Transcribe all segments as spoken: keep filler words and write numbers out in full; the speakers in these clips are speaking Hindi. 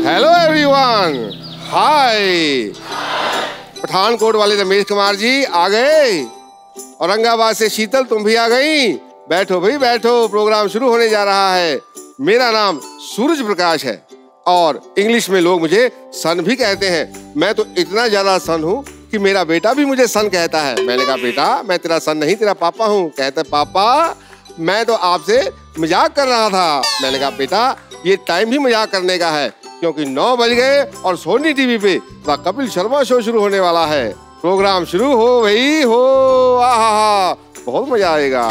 हेलो एवरीवन, हाय। पठानकोट वाले रमेश कुमार जी आ गए, औरंगाबाद से शीतल तुम भी आ गई। बैठो भाई बैठो, प्रोग्राम शुरू होने जा रहा है। मेरा नाम सूरज प्रकाश है और इंग्लिश में लोग मुझे सन भी कहते हैं। मैं तो इतना ज्यादा सन हूँ कि मेरा बेटा भी मुझे सन कहता है। मैंने कहा बेटा मैं तेरा सन नहीं, तेरा पापा हूँ। कहता है पापा मैं तो आपसे मजाक कर रहा था। मैंने कहा बेटा ये टाइम भी मजाक करने का है, क्योंकि नौ बज गए और सोनी टीवी पे द कपिल शर्मा शो शुरू होने वाला है। प्रोग्राम शुरू हो भाई हो, आहा बहुत मजा आएगा।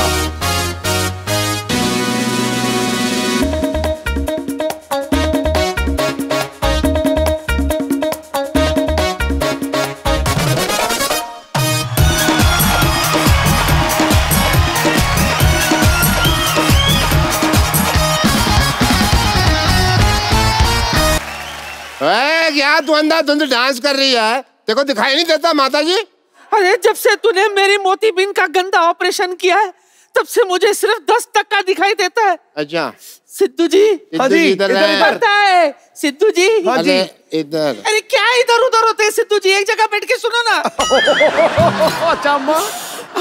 क्या तू अंधा धुंध डांस कर रही है, देखो दिखाई नहीं देता माताजी। अरे जब से तूने मेरी मोतीबीन का गंदा ऑपरेशन किया है तब से मुझे सिर्फ दस तक का दिखाई देता है। अच्छा सिद्धू जी इधर करता है। सिद्धू जी इधर, अरे क्या इधर उधर होते हैं सिद्धू जी, एक जगह बैठ के सुनो ना। अच्छा अम्मा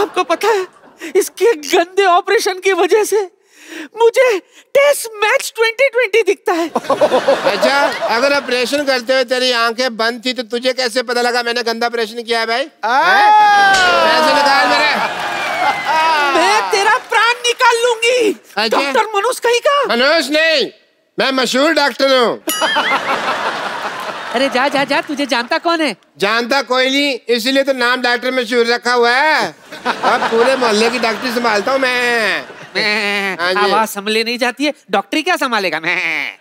आपको पता है इसके गंदे ऑपरेशन की वजह से मुझे टेस्ट मैच ट्वेंटी ट्वेंटी दिखता है। अच्छा अगर ऑपरेशन करते हुए तेरी आंखें बंद थी तो तुझे कैसे पता लगा मैंने गंदा ऑपरेशन किया है भाई? पैसे निकाल मेरे, मैं तेरा प्राण निकाल लूंगी। डॉक्टर मनोज कहीं का? मनोज नहीं, मैं मशहूर डॉक्टर हूँ। अरे जा जा जा, तुझे जानता कौन है? जानता कोई नहीं, इसीलिए तो नाम डॉक्टर मशहूर रखा हुआ है। अब पूरे मोहल्ले की डॉक्टरी संभालता हूँ मैं। मैं आवाज संभले नहीं जाती है, डॉक्टरी क्या संभालेगा मैं।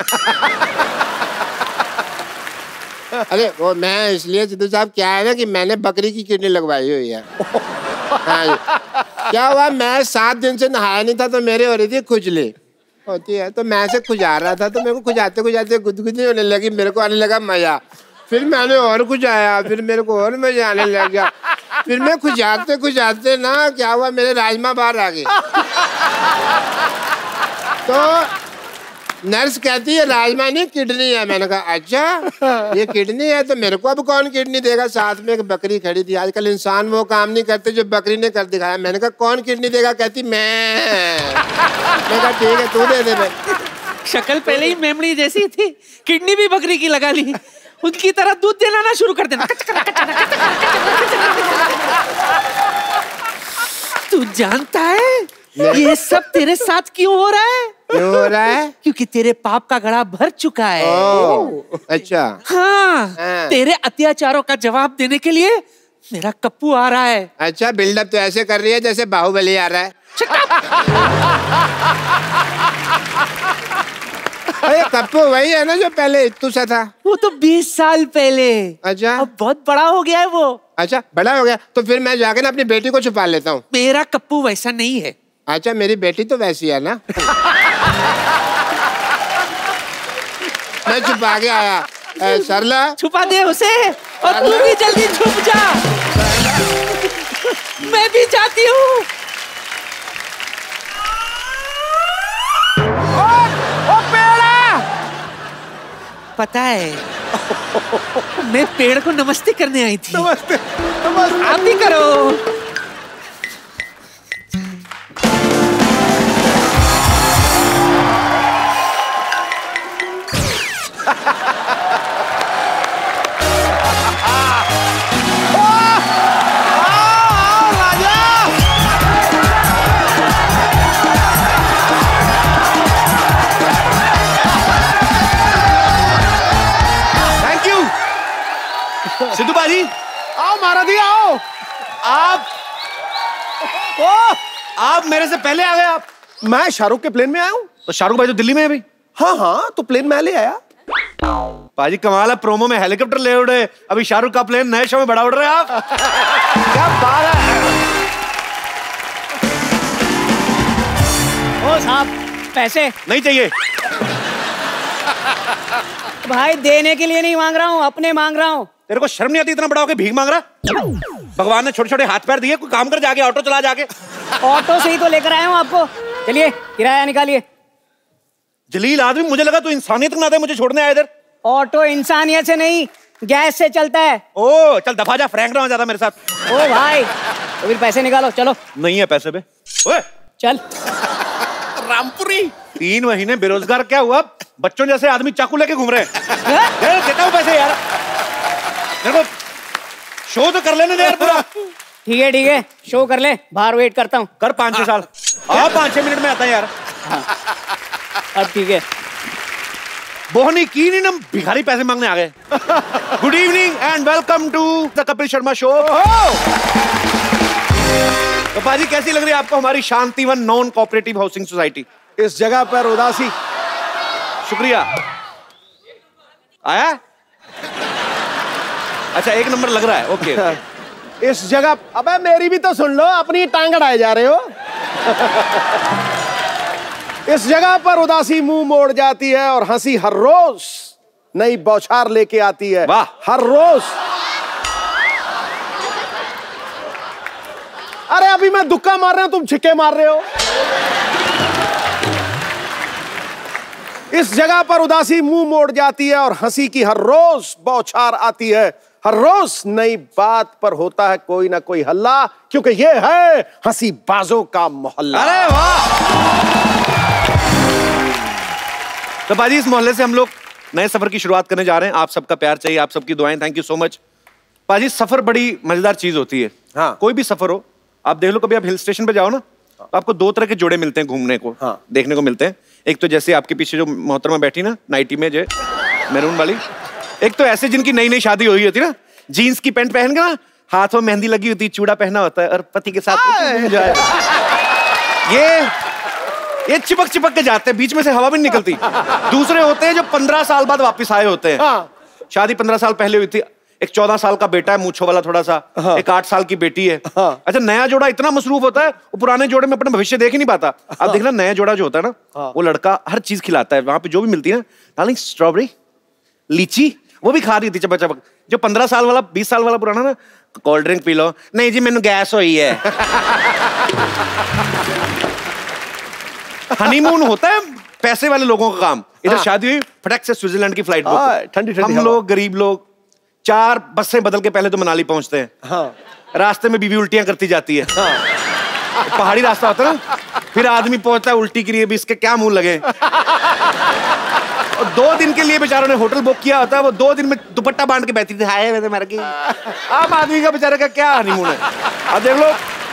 अरे वो मैं इसलिए सिद्धू साहब क्या है ना कि मैंने बकरी की किडनी लगवाई हुई है। क्या हुआ, मैं सात दिन से नहाया नहीं था तो मेरे हो रही थी खुजली होती है, तो मैं से खुजा रहा था तो मेरे को खुजाते खुजाते गुदगुदी होने लगी, मेरे को आने लगा मजा। फिर मैंने और खुजाया, फिर मेरे को और मजा आने लग गया। फिर मैं खुजाते खुजाते ना क्या हुआ, मेरे राजमा बाहर आ गए। तो नर्स कहती है राजमा नहीं किडनी है। मैंने कहा अच्छा ये किडनी है, तो मेरे को अब कौन किडनी देगा? साथ में एक बकरी खड़ी थी। आजकल इंसान वो काम नहीं करते जो बकरी ने कर दिखाया। मैंने कहा कौन किडनी देगा? कहती मैं। मैंने कहा ठीक है तू दे दे भाई। शक्ल पहले ही मेमड़ी जैसी थी, किडनी भी बकरी की लगा ली। उनकी तरह दूध देना ना शुरू कर देना। तू जानता है ये सब तेरे साथ क्यों हो रहा है? क्यों हो रहा है? क्योंकि तेरे पाप का घड़ा भर चुका है। ओ, अच्छा हाँ, हाँ। तेरे अत्याचारों का जवाब देने के लिए मेरा कप्पू आ रहा है। अच्छा बिल्डअप तो ऐसे कर रही है जैसे बाहुबली आ रहा है। अरे कप्पू वही है ना जो पहले इत्तू सा था। वो तो बीस साल पहले। अच्छा अब बहुत बड़ा हो गया है वो। अच्छा बड़ा हो गया, तो फिर मैं जाके ना अपनी बेटी को छुपा लेता हूँ। मेरा कप्पू वैसा नहीं है। अच्छा मेरी बेटी तो वैसी है ना। मैं छुपा के आया। सरला छुपा दे उसे और तू भी जल्दी छुप जा। मैं भी जाती हूँ। ओ, ओ पेड़ा! पता है मैं पेड़ को नमस्ते करने आई थी। नमस्ते, नमस्ते। आप भी करो। सिद्धू भाई आओ महाराजी आओ। आप ओ, आप मेरे से पहले आ गए। आप मैं शाहरुख के प्लेन में आया हूँ। तो शाहरुख भाई तो दिल्ली में है भाई। हाँ हाँ तो प्लेन में ले आया। भाजी कमाल है, प्रोमो में हेलीकॉप्टर ले उड़े, अभी शाहरुख का प्लेन नए शो में बड़ा उड़ रहे आप। क्या बात है। ओ साहब पैसे नहीं चाहिए भाई, देने के लिए नहीं मांग रहा हूँ, अपने मांग रहा हूँ। तेरे को शर्म नहीं आती इतना बड़ा होके भीख मांग रहा? भगवान ने छोटे छोटे हाथ पैर दिए, कोई काम कर जाके, ऑटो चला जाके। ऑटो से ही तो लेकर आया हूँ आपको। चलिए किराया निकालिए। जलील आदमी, मुझे लगा तू इंसानियत का नाता है मुझे छोड़ने आया इधर। ऑटो इंसानियत से नहीं गैस से चलता है। ओ चल दफा जा, फ्रैंक ना हो जाता मेरे साथ। ओ भाई तो फिर पैसे निकालो चलो। नहीं है पैसे पे। ओए चल रामपुरी। तीन महीने बेरोजगार क्या हुआ, बच्चों जैसे आदमी चाकू लेके घूम रहे हैं। देता हूँ पैसे यार, देखो शो तो कर लेने दे यार पूरा। ठीक है ठीक है शो कर ले, बाहर वेट करता हूँ। कर पाँच छः साल, हाँ पाँच छः मिनट में आता है यार। अब ठीक है। बोहनी की नहीं हम भिखारी पैसे मांगने आ गए। Good evening and welcome to the Kapil Sharma show. तो पाजी कैसी लग रही है आपको हमारी Shantivan non cooperative housing society? इस जगह पर उदासी। शुक्रिया। आया अच्छा एक नंबर लग रहा है। Okay okay. इस जगह, अबे मेरी भी तो सुन लो, अपनी टांग अड़ाए जा रहे हो। इस जगह पर उदासी मुंह मोड़ जाती है और हंसी हर रोज नई बौछार लेके आती है। वाह, हर रोज। अरे अभी मैं दुक्का मार रहा हूं, तुम छिक्के मार रहे हो। इस जगह पर उदासी मुंह मोड़ जाती है और हंसी की हर रोज बौछार आती है। हर रोज नई बात पर होता है कोई ना कोई हल्ला, क्योंकि ये है हंसी बाजों का मोहल्ला। अरे वाह। तो बाजी इस मोहल्ले से हम लोग नए सफर की शुरुआत करने जा रहे हैं। आप सबका प्यार चाहिए, आप सबकी दुआएं। Thank you so much. बाजी सफर बड़ी मजेदार चीज होती है। हाँ कोई भी सफर हो, आप देख लो। कभी आप हिल स्टेशन पे जाओ ना, आपको दो तरह के जोड़े मिलते हैं घूमने को। हाँ। देखने को मिलते हैं। एक तो जैसे आपके पीछे जो मोहतरमा बैठी ना नाइटी में, जो मैरून वाली। एक तो ऐसे जिनकी नई नई शादी हुई होती ना, जीन्स की पैंट पहन के ना, हाथों में मेहंदी लगी होती, चूड़ा पहना होता है और पति के साथ जाए। ये ये चिपक चिपक के जाते हैं, बीच में से हवा भी नहीं निकलती। दूसरे होते हैं जो पंद्रह साल बाद वापस आए होते हैं। हाँ। शादी पंद्रह साल पहले हुई थी। एक चौदह साल का बेटा है, मूछों वाला थोड़ा सा। हाँ। एक आठ साल की बेटी है। हाँ। अच्छा नया जोड़ा इतना मसरूफ होता है, वो पुराने जोड़े में अपना भविष्य देख ही नहीं पाता। हाँ। आप देखना नया जोड़ा जो होता है ना, वो लड़का हर चीज खिलाता है। वहां पे जो भी मिलती है ना, स्ट्रॉबेरी लीची, वो भी खा रही थी चबक चबक। जो पंद्रह साल वाला बीस साल वाला पुराना ना, कोल्ड ड्रिंक पी लो। नहीं जी मैंने गैस हुई है। हनीमून होता है पैसे वाले लोगों का काम। इधर शादी हुई, फटक से स्विट्जरलैंड की फ्लाइट बुक। ठंडी ठंडी हम लोग गरीब लोग चार बसें बदल के पहले तो मनाली पहुंचते हैं। हाँ। रास्ते में बीवी उल्टियां करती जाती है। हाँ। पहाड़ी रास्ता होता है ना, फिर आदमी पहुंचता है उल्टी के लिए भी, इसके क्या मुंह लगे। और दो दिन के लिए बेचारों ने होटल बुक किया होता है, वो दो दिन में दुपट्टा बांध के बैठी थी। हाय वैसे मार की। आम आदमी का बेचारे का क्या हनीमून है। अब देख लो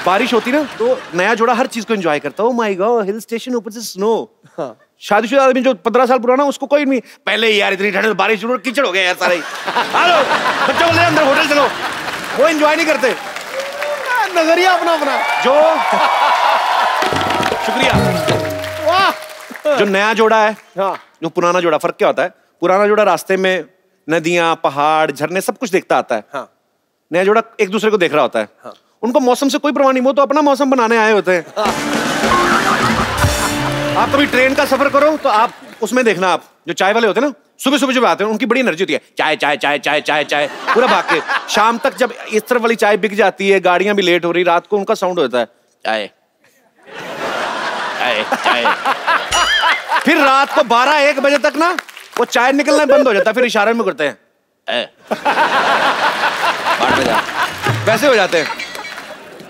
बारिश होती ना, तो नया जोड़ा हर चीज को एंजॉय करता है। Oh my god, hill station, ऊपर से स्नो। हाँ। शादीशुदा आदमी जो पंद्रह साल पुराना, उसको कोई नहीं। पहले यार इतनी ठंड, बारिश शुरू, कीचड़ हो गया यार सारा ही। हेलो बच्चों को ले अंदर होटल चलो, वो एंजॉय नहीं करते। नजरिया अपना अपना जो। शुक्रिया। वाह। जो नया जोड़ा है, हाँ, जो पुराना जोड़ा, फर्क क्या होता है? पुराना जोड़ा रास्ते में नदियां, पहाड़, झरने सब कुछ देखता आता है। हाँ। नया जोड़ा एक दूसरे को देख रहा होता है। हाँ। उनको मौसम से कोई परवाह नहीं, वो तो अपना मौसम बनाने आए होते हैं। हाँ। आप कभी ट्रेन का सफर करो तो आप उसमें देखना, आप जो चाय वाले होते हैं ना, सुबह सुबह जब आते हैं उनकी बड़ी एनर्जी होती है, चाय चाय चाय चाय चाय चाय पूरा भाग के। शाम तक जब इस तरफ वाली चाय बिक जाती है, गाड़ियां भी लेट हो रही, रात को उनका साउंड होता है चाय चाय चाय। फिर रात को बारह एक बजे तक ना वो चाय निकलना बंद हो जाता है, फिर इशारे में करते हैं ए। वैसे हो जाते हैं।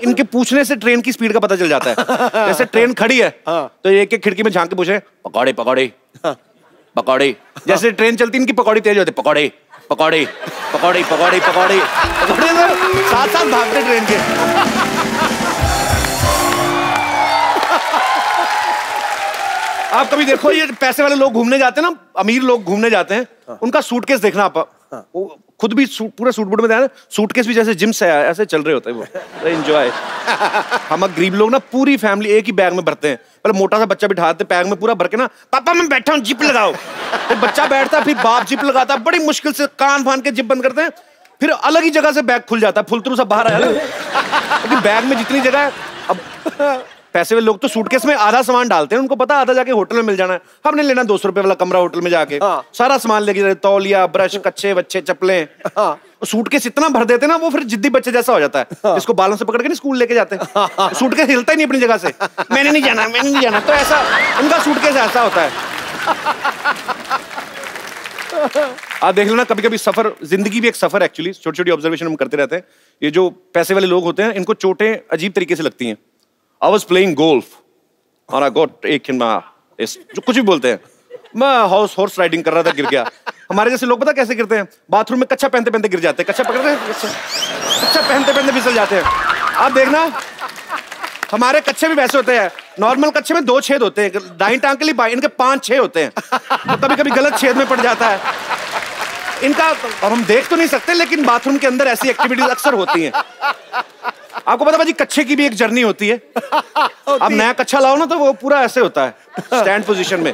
इनके पूछने से ट्रेन की स्पीड का पता चल जाता है। जैसे ट्रेन खड़ी है तो एक एक खिड़की में झांक के पूछे पकौड़े पकौड़े पकौड़े। जैसे ट्रेन चलती इनकी पकौड़ी तेज होती, पकौड़े पकौड़े पकौड़े पकौड़े पकौड़े पकौड़े, साथ साथ भागते ट्रेन के। आप कभी देखो ये पैसे वाले लोग घूमने जाते हैं ना, अमीर लोग घूमने जाते हैं। हाँ। उनका सूटकेस देखना आप। हाँ। वो खुद भी सूट, पूरा सूटबूट में जाए, सूटकेस भी जैसे जिम से ऐसे चल रहे होते हैं वो। एंजॉय। हम गरीब लोग ना पूरी फैमिली एक ही बैग में भरते हैं। पहले मोटा सा बच्चा बिठाते, बैग में पूरा भर के ना, पापा मैं बैठा हूँ जिप लगाओ। तो बच्चा बैठता, फिर बाप जिप लगाता, बड़ी मुश्किल से कान फान के जिप बंद करते हैं, फिर अलग ही जगह से बैग खुल जाता है, फुलतरू सब बाहर आया। बैग में जितनी जगह है, अब पैसे वाले लोग तो सूटकेस में आधा सामान डालते हैं, उनको पता आधा जाके होटल में मिल जाना है। हमने लेना दो सौ रुपए वाला कमरा होटल में जाके। हाँ। सारा सामान लेके जाते, तौलिया, ब्रश, कच्चे बच्चे, चप्पलें। हाँ। सूटकेस इतना भर देते ना, वो फिर जिद्दी बच्चे जैसा हो जाता है। हाँ। इसको बालों से पकड़ के स्कूल लेके जाते हैं। हाँ। सूटकेस हिलता ही नहीं अपनी जगह से। मैंने नहीं जाना मैंने नहीं जाना, तो ऐसा उनका सूटकेस ऐसा होता है। आप देख लो ना, कभी कभी सफर, जिंदगी भी एक सफर एक्चुअली, छोटी छोटी ऑब्जर्वेशन हम करते रहते हैं। ये जो पैसे वाले लोग होते हैं इनको चोटें अजीब तरीके से लगती हैं। आई वॉज प्लेइंग गोल्फ और आई गॉट एक जो कुछ भी बोलते हैं, मैं हाउस हॉर्स राइडिंग कर रहा था, गिर गया। हमारे जैसे लोग पता कैसे गिरते हैं, बाथरूम में कच्चा पहनते पहनते गिर जाते हैं, कच्चा पकड़ते हैं, कच्चा पहनते पहनते फिसल जाते हैं। आप देखना हमारे कच्चे भी वैसे होते हैं। नॉर्मल कच्चे में दो छेद होते हैं, दाईं टांग के लिए बाएं, इनके पांच छेद होते हैं। कभी कभी गलत छेद में पड़ जाता है इनका, और हम देख तो नहीं सकते, लेकिन बाथरूम के अंदर ऐसी एक्टिविटीज अक्सर होती हैं। आपको पता भाजी, कच्चे की भी एक जर्नी होती है। आप नया कच्चा लाओ ना तो वो पूरा ऐसे होता है स्टैंड पोजीशन में,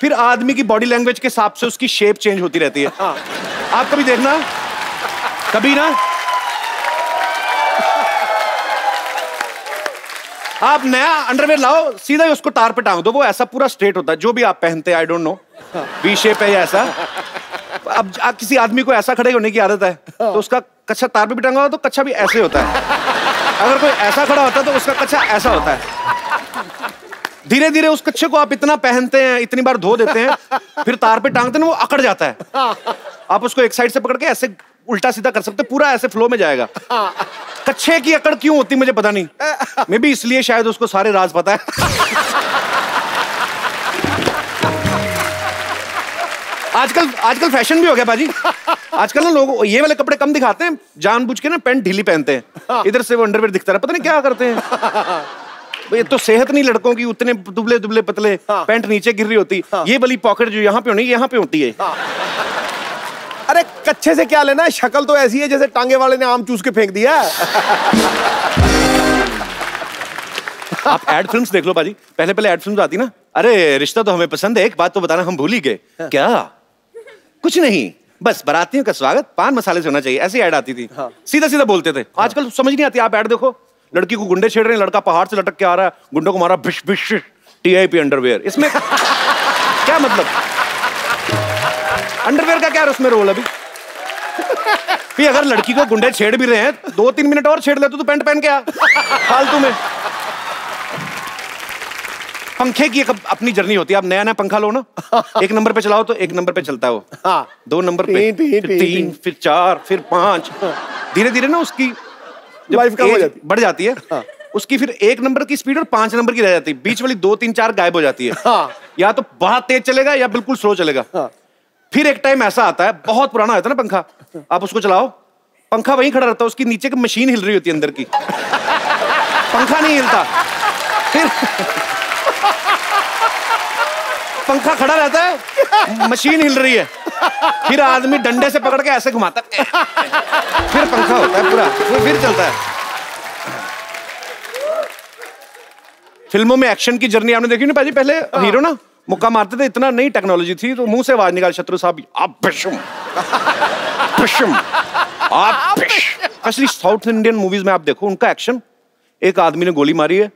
फिर आदमी की बॉडी लैंग्वेज के हिसाब से उसकी शेप चेंज होती रहती है। आप कभी देखना, कभी ना आप नया अंडरवेयर लाओ, सीधा ही उसको तार पे टांग दो, वो ऐसा पूरा स्ट्रेट होता है। जो भी आप पहनते हैं, I don't know, V shape है या ऐसा। अब किसी आदमी को ऐसा खड़े होने की आदत है तो उसका कच्चा तार पे भी टांगा हो तो कच्चा भी ऐसे होता है। अगर कोई ऐसा खड़ा होता है तो उसका कच्चा ऐसा होता है। धीरे धीरे उस कच्चे को आप इतना पहनते हैं, इतनी बार धो देते हैं, फिर तार पे टांगते हैं, वो अकड़ जाता है। आप उसको एक साइड से पकड़ के ऐसे उल्टा सीधा कर सकते, पूरा ऐसे फ्लो में जाएगा। कच्चे की अकड़ क्यों होती मुझे पता नहीं, मे बी इसलिए शायद उसको सारे राज पता है। आजकल आजकल फैशन भी हो गया भाजी। आजकल ना लोग ये वाले कपड़े कम दिखाते हैं, जानबूझ के ना पैंट ढीली पहनते हैं, इधर से वो अंडरवेयर दिखता रहा, पता नहीं क्या करते हैं। ये तो सेहत नहीं लड़कों की, उतने दुबले दुबले पतले, पैंट नीचे गिर रही होती, ये वाली पॉकेट जो यहाँ पे होनी यहाँ पे होती है। अरे कच्चे से क्या लेना है, शक्ल तो ऐसी है जैसे टांगे वाले ने आम चूस के फेंक दिया। आप एड फिल्म्स देख लो भाजी, पहले पहले एड फिल्म्स आती ना, अरे रिश्ता तो हमें पसंद है, एक बात तो बताना हम भूल ही गए। क्या? कुछ नहीं, बस बरातियों का स्वागत पान मसाले से होना चाहिए, ऐसी ऐड आती थी। हाँ। सीधा सीधा बोलते थे। हाँ। आजकल समझ नहीं आती। आप ऐड देखो, लड़की को गुंडे छेड़ रहे हैं, लड़का पहाड़ से लटक के आ रहा है, गुंडों को मारा भिश भिश, टीआईपी अंडरवेयर। इसमें क्या मतलब, अंडरवेयर का क्या उसमें रोल अभी। भी अगर लड़की को गुंडे छेड़ भी रहे हैं, दो तीन मिनट और छेड़ लेते तो पैंट पहन के आ, फालतू में। पंखे की एक अपनी जर्नी होती है। आप नया नया पंखा लो ना, एक नंबर पे चलाओ तो एक नंबर पे चलता है वो। हाँ। दो नंबर पे, फिर तीन, फिर चार, फिर पांच, धीरे धीरे ना उसकी लाइफ कम हो जाती, बढ़ जाती है। हाँ। उसकी फिर एक नंबर की स्पीड और पांच नंबर की रह जाती है, बीच वाली दो तीन चार गायब हो जाती है। हाँ। या तो बहुत तेज चलेगा या बिल्कुल स्लो चलेगा। हाँ। फिर एक टाइम ऐसा आता है, बहुत पुराना होता है ना पंखा, आप उसको चलाओ, पंखा वहीं खड़ा रहता है, उसकी नीचे की मशीन हिल रही होती है, अंदर की पंखा नहीं हिलता। फिर पंखा खड़ा रहता है, मशीन हिल रही है, फिर आदमी डंडे से पकड़ के ऐसे घुमाता है, फिर पंखा होता है पूरा, फिर फिर चलता है। फिल्मों में एक्शन की जर्नी आपने देखी ना भाजी, पहले हीरो ना मुक्का मारते थे, इतना नई टेक्नोलॉजी थी तो मुंह से आवाज निकाल, शत्रु साहब आप पिशुम पिशुम आप पिश। असली साउथ इंडियन मूवीज में आप देखो उनका एक्शन, एक आदमी ने गोली मारी है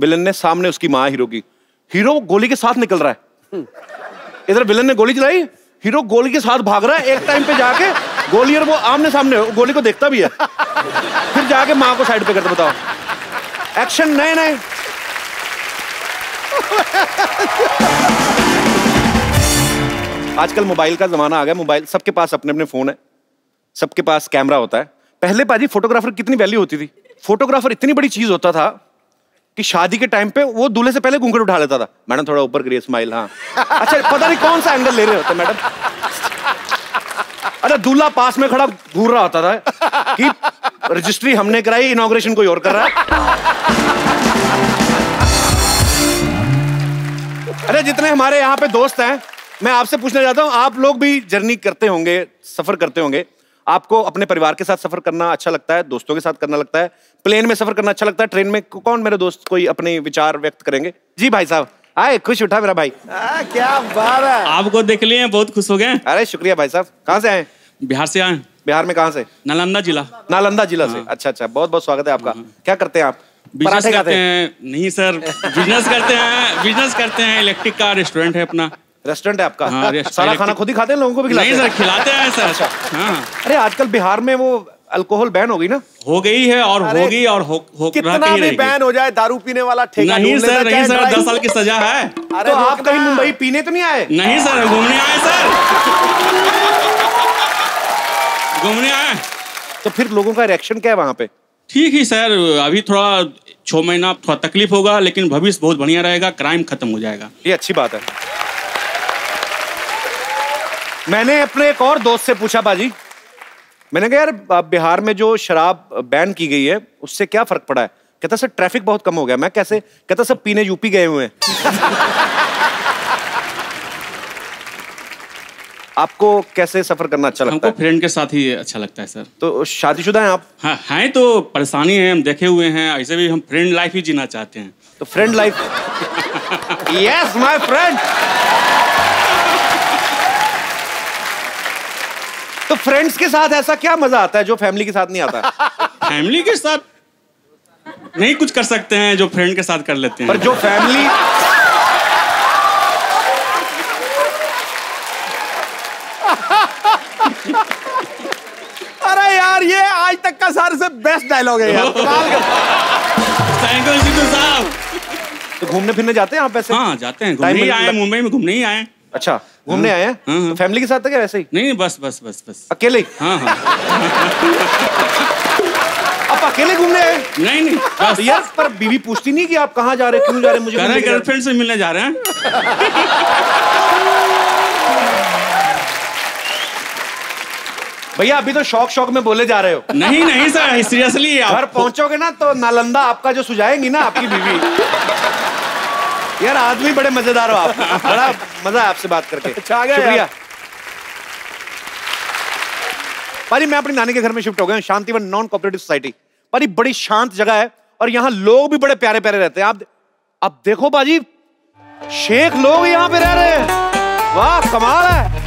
विलन ने, सामने उसकी माँ हीरो की, हीरो गोली के साथ निकल रहा है, इधर विलन ने गोली चलाई, हीरो गोली के साथ भाग रहा है, एक टाइम पे जाके गोली, और वो आमने सामने, गोली को देखता भी है, फिर जाके माँ को साइड पे करते। बताओ एक्शन नए नए। आजकल मोबाइल का जमाना आ गया, मोबाइल सबके पास, अपने अपने फोन है, सबके पास कैमरा होता है। पहले पाजी फोटोग्राफर कितनी वैल्यू होती थी, फोटोग्राफर इतनी बड़ी चीज होता था कि शादी के टाइम पे वो दूल्हे से पहले घूंघट उठा लेता था, मैडम थोड़ा ऊपर करिए, स्माइल। हाँ अच्छा, पता नहीं कौन सा एंगल ले रहे होते मैडम। अरे दूल्हा पास में खड़ा घूर रहा होता था कि रजिस्ट्री हमने कराई, इनॉग्रेशन कोई और कर रहा है। अरे जितने हमारे यहाँ पे दोस्त हैं, मैं आपसे पूछना चाहता हूँ, आप लोग भी जर्नी करते होंगे, सफर करते होंगे, आपको अपने परिवार के साथ सफर करना अच्छा लगता है, दोस्तों के साथ करना लगता है, प्लेन में सफर करना अच्छा लगता है, ट्रेन में? कौन मेरे दोस्त कोई अपने विचार व्यक्त करेंगे? जी भाई साहब आए, खुश उठा मेरा भाई। आ, क्या बात है, आपको देख लिए, बहुत खुश हो गए। अरे शुक्रिया भाई साहब। कहाँ से आए? बिहार से आए। बिहार में कहाँ से? नालंदा जिला। नालंदा जिला से, अच्छा अच्छा, बहुत बहुत स्वागत है आपका। क्या करते हैं आप? बिजनेस करते हैं? नहीं सर, बिजनेस करते हैं, बिजनेस करते हैं, इलेक्ट्रिक का रेस्टोरेंट है अपना। रेस्टोरेंट है आपका? हाँ, सारा खाना खुद ही खाते हैं, लोगों को भी खिलाते हैं? नहीं सर, खिलाते हैं सर। अच्छा। हाँ। अरे आजकल बिहार में वो अल्कोहल बैन हो गई ना? हो गई है और होगी और हो, हो, कितना भी बैन हो जाए दारू पीने वाला ठेका नहीं सर, नहीं सर, दस साल की सजा है। अरे तो आप कहीं मुंबई पीने तो नहीं आए? नहीं सर, घूमने आए सर, घूमने आए। तो फिर लोगों का रिएक्शन क्या है वहाँ पे? ठीक ही सर, अभी थोड़ा छह महीना थोड़ा तकलीफ होगा, लेकिन भविष्य बहुत बढ़िया रहेगा, क्राइम खत्म हो जाएगा। ये अच्छी बात है। मैंने अपने एक और दोस्त से पूछा, बाजी मैंने कहा यार बिहार में जो शराब बैन की गई है उससे क्या फर्क पड़ा है? कहता सर ट्रैफिक बहुत कम हो गया। मैं कैसे? कहता सब पीने यूपी गए हुए हैं। आपको कैसे सफर करना अच्छा लगता है? हमको फ्रेंड के साथ ही अच्छा लगता है सर। तो शादीशुदा हैं आप? हाँ हैं, तो परेशानी है, हम देखे हुए हैं, ऐसे भी हम फ्रेंड लाइफ ही जीना चाहते हैं। तो friend life, yes my friend. तो फ्रेंड्स के साथ ऐसा क्या मजा आता है जो फैमिली के साथ नहीं आता? फैमिली के साथ नहीं कुछ कर सकते हैं जो फ्रेंड के साथ कर लेते हैं, पर जो फैमिली अरे यार ये आज तक का सारे से बेस्ट डायलॉग है यार। तो घूमने फिरने जाते हैं आप वैसे? हाँ जाते हैं, घूमने आए हैं, मुंबई में घूमने ही आए हैं। अच्छा घूमने आए हैं, फैमिली के साथ क्या वैसे ही? नहीं बस बस बस बस अकेले। हाँ हाँ आप अकेले घूमने आए? नहीं नहीं बस यार। पर बीवी पूछती नहीं कि आप कहाँ जा रहे, क्यों जा रहे? मुझे गर्लफ्रेंड से मिलने जा रहे हैं। भैया अभी तो शौक शौक में बोले जा रहे हो। नहीं नहीं सर सीरियसली। घर पहुंचोगे ना तो नालंदा आपका जो सुझाएंगी ना आपकी बीवी। यार आदमी बड़े मजेदार हो आप, बड़ा मजा है आपसे बात करके। अच्छा शुक्रिया पारी। मैं अपनी नानी के घर में शिफ्ट हो गया हूँ, शांतिवन नॉन कोऑपरेटिव सोसाइटी। पारी बड़ी शांत जगह है और यहाँ लोग भी बड़े प्यारे प्यारे रहते हैं। आप आप देखो बाजी, शेख लोग यहाँ पे रह रहे हैं, वाह कमाल है।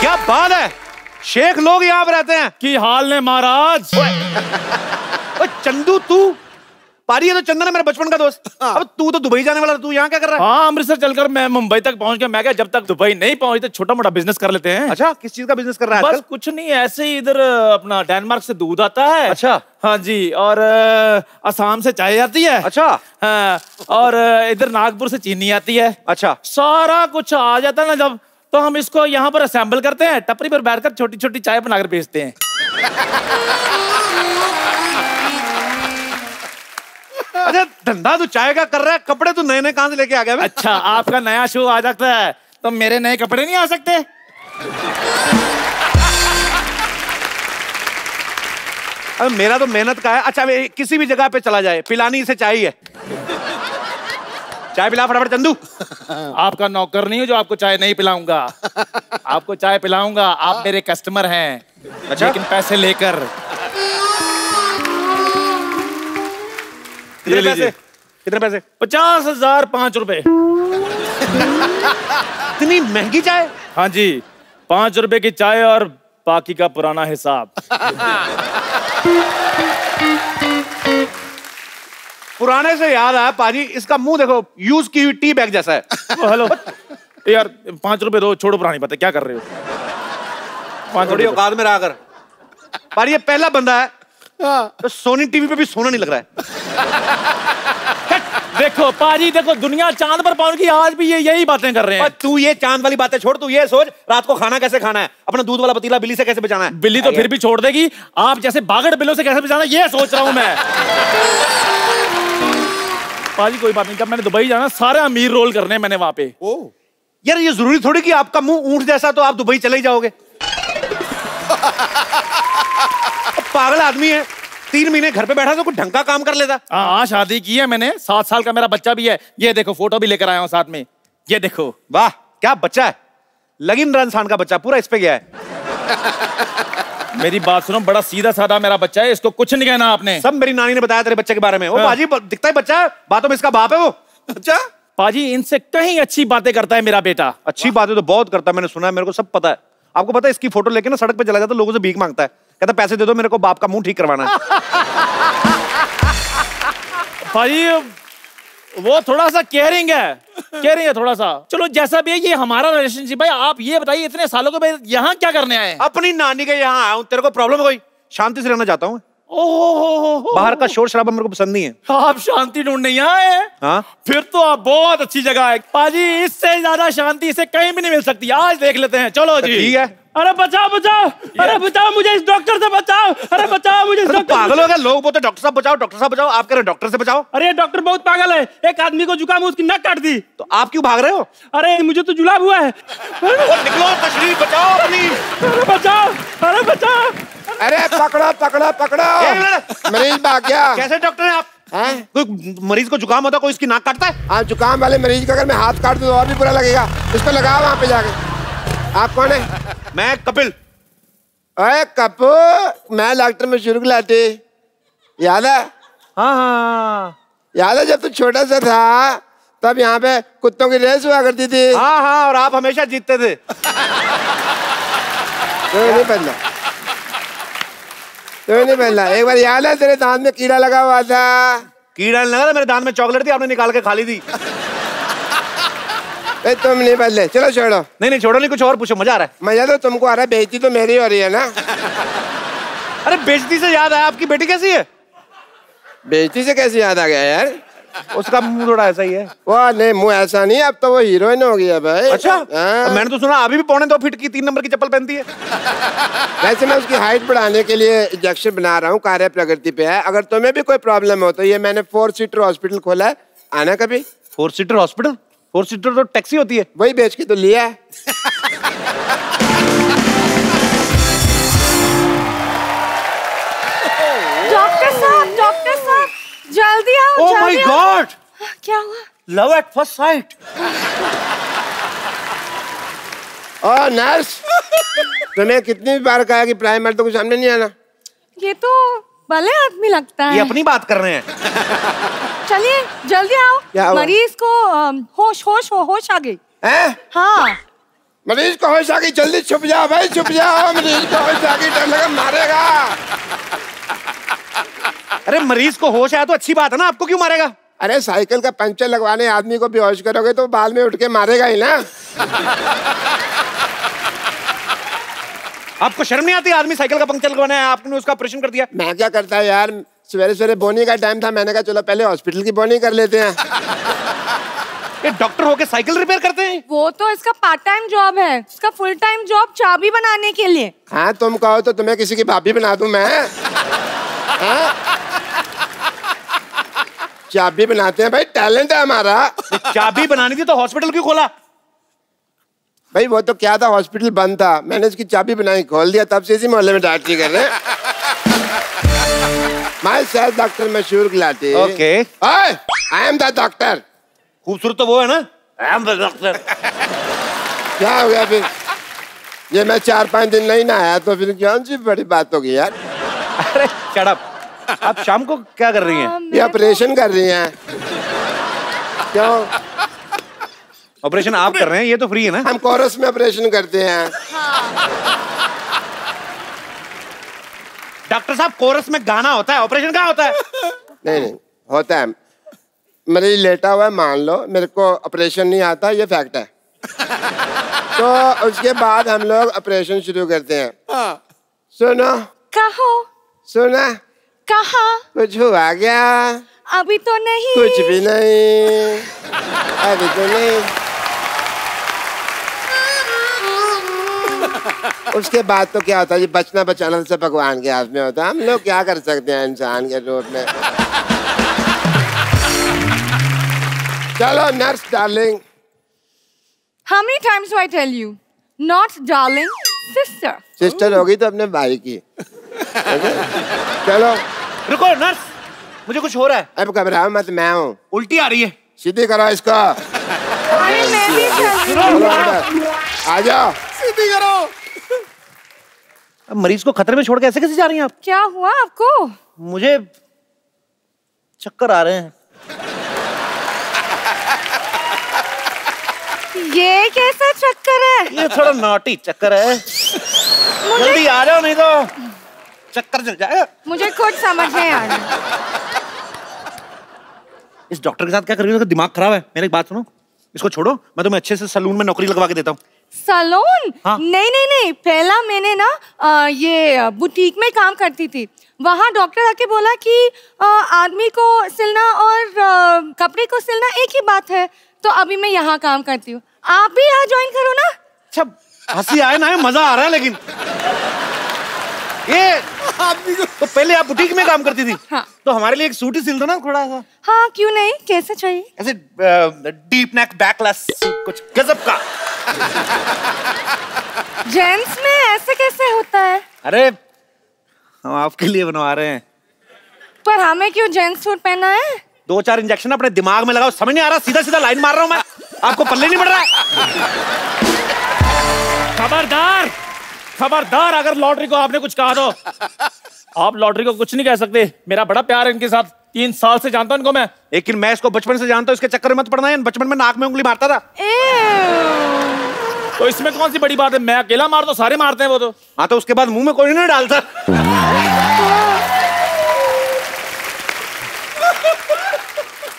क्या बात है, शेख लोग यहाँ पे रहते हैं। की हाल ने महाराज। चंदू तू पारी है तो चंदन है मेरा बचपन का दोस्त। अब तू तो दुबई जाने वाला, तू यहाँ क्या कर रहा है? हाँ अमृतसर चलकर मैं मुंबई तक पहुँच गया। मैं क्या जब तक दुबई नहीं पहुँचते छोटा मोटा बिजनेस कर लेते हैं। अच्छा किस चीज का बिजनेस कर रहा है? बस कुछ नहीं ऐसे ही, इधर अपना डेनमार्क से दूध आता है। अच्छा हाँ जी, और असम से चाय आती है। अच्छा हाँ, और इधर नागपुर से चीनी आती है। अच्छा सारा कुछ आ जाता है ना, जब तो हम इसको यहाँ पर असेंबल करते हैं, टपरी पर बैठकर छोटी छोटी चाय बनाकर बेचते हैं। अच्छा धंधा तो चाय का कर रहा है, कपड़े तो नए नए कहाँ से लेके आ गया? अच्छा आपका नया शो आ जाता है तो मेरे नए कपड़े नहीं आ सकते? अरे मेरा तो मेहनत का है। अच्छा किसी भी जगह पे चला जाए, पिलानी इसे चाय है। चाय पिला फटाफट चंदू। आपका नौकर नहीं हो जो आपको चाय नहीं पिलाऊंगा। आपको चाय पिलाऊंगा, आप मेरे कस्टमर हैं। अच्छा? लेकिन पैसे लेकर। कितने पैसे? कितने पैसे? पचास हजार पांच रुपए। इतनी महंगी चाय? हाँ जी पांच रुपए की चाय और बाकी का पुराना हिसाब। पुराने से याद आया पाजी, इसका मुंह देखो यूज की हुई टी बैग जैसा है। ओ, हेलो यार पांच रुपए दो, छोड़ो पुरानी बातें, क्या कर रहे हो? पांच रुपए औकात में रहा कर। पाजी ये पहला बंदा है तो सोनी टीवी पे भी सोना नहीं लग रहा है। देखो पाजी देखो, दुनिया चांद पर पहुंच गई, आज भी ये यही बातें कर रहे हैं। तू ये चांद वाली बातें छोड़, तू ये सोच रात को खाना कैसे खाना है, अपना दूध वाला पतीला बिल्ली से कैसे बचाना है। बिल्ली तो फिर भी छोड़ देगी, आप जैसे बागड़ बिल्लों से कैसे बचाना ये सोच रहा हूँ मैं। पाजी कोई बात नहीं, जब मैंने दुबई जाना सारे अमीर रोल करने मैंने वहां पे। ओ यार ये जरूरी थोड़ी कि आपका मुंह ऊंट जैसा तो आप दुबई चले ही जाओगे। पागल आदमी है, तीन महीने घर पे बैठा तो कुछ ढंग का काम कर लेता। हाँ शादी की है मैंने, सात साल का मेरा बच्चा भी है, ये देखो फोटो भी लेकर आया हूँ साथ में, ये देखो। वाह क्या बच्चा है, लगींद्र इंसान का बच्चा, पूरा इस पे गया है। मेरी बात सुनो, बड़ा सीधा साधा मेरा बच्चा है, इसको कुछ नहीं कहना आपने। सब मेरी नानी ने बताया तेरे बच्चे के बारे में। वो पाजी दिखता है बच्चा है, बातों में इसका बाप है वो। अच्छा पाजी इनसे कहीं अच्छी बातें करता है मेरा बेटा। अच्छी बातें तो बहुत करता है, मैंने सुना है, मेरे को सब पता है। आपको पता है इसकी फोटो लेके ना सड़क पर चला जाता है, लोगों से भीख मांगता है, कहता पैसे दे दो मेरे को बाप का मुंह ठीक करवाना है। पाजी वो थोड़ा सा केयरिंग है, केयरिंग है थोड़ा सा। चलो जैसा भी है ये हमारा रिलेशनशिप है। आप ये बताइए इतने सालों के बाद यहाँ क्या करने आए? अपनी नानी के यहाँ आया हूँ। तेरे को प्रॉब्लम कोई? शांति से रहना चाहता हूँ। ओह, बाहर का शोर शराबा मेरे को पसंद नहीं है। आप शांति ढूंढने यहाँ आए हैं? फिर तो आप बहुत अच्छी जगह है पाजी, इससे ज्यादा शांति इसे कहीं भी नहीं मिल सकती। आज देख लेते हैं, चलो जी। ठीक है। अरे बचाओ बचाओ, अरे बचाओ मुझे इस डॉक्टर से बचाओ, अरे बचाओ मुझे इस डॉक्टर। पागल हो गए लोग, बोलते डॉक्टर साहब बचाओ, डॉक्टर साहब बचाओ, आप कह रहे डॉक्टर से बचाओ। अरे डॉक्टर बहुत पागल है, एक आदमी को जुकाम उसकी नक काट दी। तो आप क्यों भाग रहे हो? अरे मुझे तो जुलाब हुआ है। निकलो तशरीफ बचाओ अपनी, बचाओ, अरे बचाओ। अरे पकड़ो पकड़ो पकड़ो, मरीज भाग गया। कैसे डॉक्टर है आप? हैं? कोई मरीज को जुकाम होता है, कोई इसकी नाक काटता है। आप जुकाम वाले मरीज का अगर मैं हाथ काट दूं और भी बुरा लगेगा। इसको लगाओ वहाँ पे जाके। आप कौन है? मैं कपिल। अरे कपूर, मैं डॉक्टर में शुरू लाते, याद है? हाँ हाँ याद है, जब तू छोटा सा था तब यहाँ पे कुत्तों की रेस हुआ करती थी। हाँ हाँ, और आप हमेशा जीतते थे। नहीं पहला तो नहीं पहला एक बार याद है तेरे दांत में कीड़ा लगा हुआ था। कीड़ा नहीं लगा था, मेरे दांत में चॉकलेट थी, आपने निकाल के खा ली थी। ए, तुम नहीं बदले। चलो छोड़ो। नहीं नहीं छोड़ो नहीं, कुछ और पूछो, मजा आ रहा है। मजा तो तुमको आ रहा है, बेइज्जती तो मेरी हो रही है ना। अरे बेइज्जती से याद आया, आपकी बेटी कैसी है? बेइज्जती से कैसे याद आ गया यार? उसका मुंह थोड़ा ऐसा ही है। वाह नहीं, मुंह ऐसा नहीं, अब तो वो हीरोइन हो गया भाई। अच्छा आ, मैंने तो सुना अभी भी पौने दो फीट की तीन नंबर की चप्पल पहनती है। वैसे मैं उसकी हाइट बढ़ाने के लिए इंजेक्शन बना रहा हूँ, कार्य प्रगति पे है। अगर तुम्हें भी कोई प्रॉब्लम हो तो ये मैंने फोर सीटर हॉस्पिटल खोला है, आना कभी। Four seater hospital? Four seater तो टैक्सी होती है, वही बेच के तो लिया है। डॉक्टर साहब, डॉक्टर साहब जल्दी आओ। ओह माय गॉड, क्या हुआ? Love at first sight. और नर्स, तुम्हें कितनी बार कहा कि प्राइमरी तो कुछ सामने नहीं आना। ये तो भले आदमी लगता है, ये अपनी बात कर रहे हैं। चलिए जल्दी आओ, मरीज को होश होश हो होश आ गई। हाँ मरीज को होश आ गई, जल्दी छुप जाओ भाई, छुप जाओ, मरीज को होश आ गई, डर लगा मारेगा। अरे मरीज को होश आया तो अच्छी बात है ना, आपको क्यों मारेगा? अरे साइकिल का पंचर लगवाने आदमी को बेहोश करोगे तो बाल में उठ के मारेगा ही ना। आपको शर्म नहीं आती? आदमी साइकिल का पंचर लगवाने आया, आपने उसका ऑपरेशन कर दिया। मैं क्या करता है यार, सवेरे सवेरे बोनी का टाइम था, मैंने कहा चलो पहले हॉस्पिटल की बोनी कर लेते हैं। ये डॉक्टर होके साइकिल रिपेयर करते हैं? वो तो इसका पार्ट टाइम जॉब है, इसका फुल टाइम जॉब चाबी बनाने के लिए। हाँ तुम कहो तो तुम्हें किसी की भाभी बना दूं मैं। चाबी बनाते हैं भाई, टैलेंट है हमारा। चाबी बनानी थी तो हॉस्पिटल क्यों खोला भाई? वो तो क्या था, हॉस्पिटल बंद था, मैंने उसकी चाबी बनाई, खोल दिया, तब से इसी मोहल्ले में डांट कर रहे हैं। माय सेल्फ डॉक्टर मशहूर लाते। Okay I am the doctor. खूबसूरत तो वो है ना, आई एम द डॉक्टर। क्या हो गया फिर? ये मैं चार पाँच दिन नहीं ना आया तो फिर कौन सी बड़ी बात होगी यार? अरे शट अप, आप शाम को क्या कर रही हैं? ये ऑपरेशन कर रही हैं। क्यों ऑपरेशन आप कर रहे हैं? ये तो फ्री है ना, हम कोरस में ऑपरेशन करते हैं। डॉक्टर साहब कोरस में गाना होता है, ऑपरेशन कहाँ होता है? नहीं नहीं होता है, मरीज लेटा हुआ है, मान लो मेरे को ऑपरेशन नहीं आता, ये फैक्ट है। तो उसके बाद हम लोग ऑपरेशन शुरू करते हैं। सुनो कहो, सुना कहा? कुछ हुआ क्या? अभी तो नहीं, कुछ भी नहीं, अभी तो नहीं। उसके बाद तो क्या होता है, ये बचना बचाना सब भगवान के हाथ में होता है, हम लोग क्या कर सकते हैं इंसान के रूप में। चलो nurse darling. How many times do I tell you? Not darling, sister. Sister होगी तो अपने भाई की। चलो रुको नर्स, मुझे कुछ हो रहा है। अब घबराओ मत, मैं हूँ। उल्टी आ रही है, सीधी करो इसका। अरे मैं भी आ जाओ, सीधी करो। अब मरीज को खतरे में छोड़ के ऐसे कैसे जा रही हैं आप? क्या हुआ आपको? मुझे चक्कर आ रहे हैं। ये कैसा चक्कर है? ये थोड़ा नॉटी चक्कर है। जल्दी आ जाओ नहीं तो चक्कर चल जाएगा। मुझे कुछ समझ नहीं आ रहा। इस डॉक्टर के साथ क्या कर रही हो? उसका दिमाग खराब है। मेरी एक बात सुनो, इसको छोड़ो, मैं तुम्हें अच्छे से सलून में नौकरी लगवा के देता हूँ। सलून? हाँ? नहीं नहीं नहीं, पहला मैंने ना आ, ये बुटीक में काम करती थी, वहाँ डॉक्टर आके बोला कि आदमी को सिलना और आ, कपड़े को सिलना एक ही बात है, तो अभी मैं यहाँ काम करती हूँ। आप भी यहाँ ज्वाइन करो ना। अच्छा, हंसी आए ना, मजा आ रहा है लेकिन ये तो पहले आप बुटीक में काम करती थी। हाँ। तो हमारे लिए एक सूट ही सिल दो ना थोड़ा सा। हाँ क्यों नहीं, कैसा चाहिए? ऐसे डीप नेक बैकलेस सूट, कुछ गजब का। जेंट्स में ऐसे कैसे होता है? अरे हम आपके लिए बनवा रहे हैं। पर हमें क्यों जेंट्स सूट पहना है? दो चार इंजेक्शन अपने दिमाग में लगाओ, समझ नहीं आ रहा, सीधा सीधा लाइन मार रहा हूँ मैं, आपको पल्ले नहीं पड़ रहा। खबरदार खबरदार, अगर लॉटरी को आपने कुछ कहा तो आप लॉटरी को कुछ नहीं कह सकते। मेरा बड़ा प्यार है इनके साथ, तीन साल से जानता हूं इनको मैं, लेकिन मैं इसको बचपन से जानता हूं, इसके चक्कर में मत पड़ना है। बचपन में नाक में उंगली मारता था। तो इसमें कौन सी बड़ी बात है, मैं अकेला मार तो सारे मारते हैं वो तो। हाँ तो उसके बाद मुंह में कोई नहीं डालता।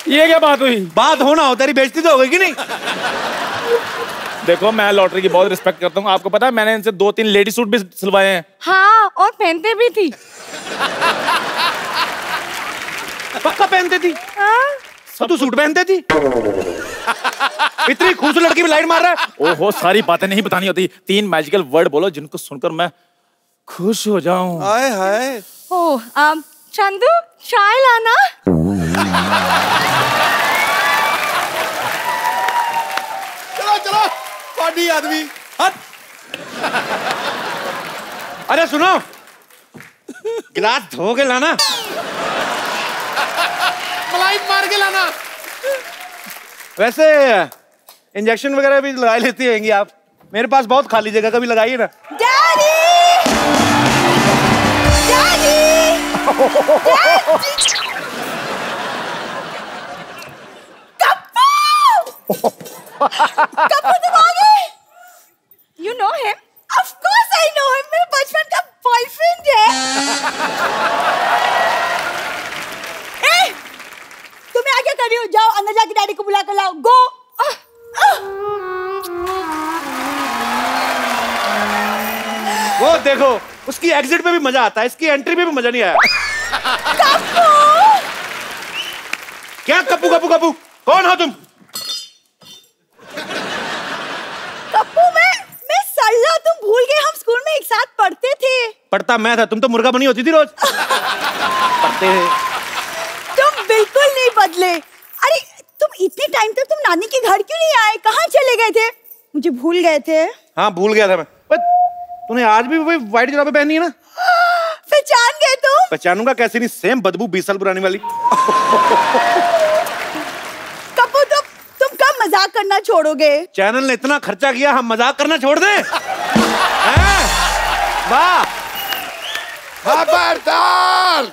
ये क्या बात हुई? बात होना हो, तेरी बेइज्जती तो हो गई कि नहीं? देखो मैं लॉटरी की बहुत रिस्पेक्ट करता हूँ, आपको पता है मैंने इनसे दो तीन लेडी सूट भी सिलवाए हैं। हाँ, और पहनते भी थी। पक्का पहनते थी? हाँ। सब तो सूट पहनते थी। इतनी खूबसूरत लड़की में लाइन मार रहा है। ओहो, सारी बातें नहीं बतानी होती, तीन मैजिकल वर्ड बोलो जिनको सुनकर मैं खुश हो जाऊं। हाय हाय। ओह आप चंदू चाय लाना। चलो चलो पार्टी आदमी। अरे सुनो, गिलास धो के लाना, मलाई मार के लाना। वैसे इंजेक्शन वगैरह भी लगा लेती रहेंगी आप, मेरे पास बहुत खाली जगह, कभी लगाइए ना। Daddy daddy You know him? Of course I know him. मेरा बचपन का बॉयफ्रेंड है। ए, तुम यहाँ क्या कर रही हो? जाओ अंदर जाके डैडी को बुला कर लाओ। गो। आ, आ। वो देखो, उसकी एग्जिट में भी मजा आता है, इसकी एंट्री में भी मजा नहीं आया। क्या कपू कपू कपू? कौन हो तुम? कपू मैं मैं सल्ला, तुम भूल गए, हम स्कूल में एक साथ पढ़ते थे। पढ़ता मैं था, तुम तो मुर्गा बनी होती थी रोज। पढ़ते तुम बिल्कुल नहीं बदले। अरे तुम इतने टाइम तक तुम नानी के घर क्यों नहीं आए? कहाँ चले गए थे? मुझे भूल गए थे। हाँ भूल गया था मैं। तूने आज भी वही व्हाइट जराबे पहनी है ना? पहचान गए तुम? पहचानूंगा कैसे नहीं, सेम बदबू बीस साल पुरानी वाली। कपू तुम तुम कब मजाक करना छोड़ोगे? चैनल ने इतना खर्चा किया, हम मजाक करना छोड़ दे? वाह खबरदार,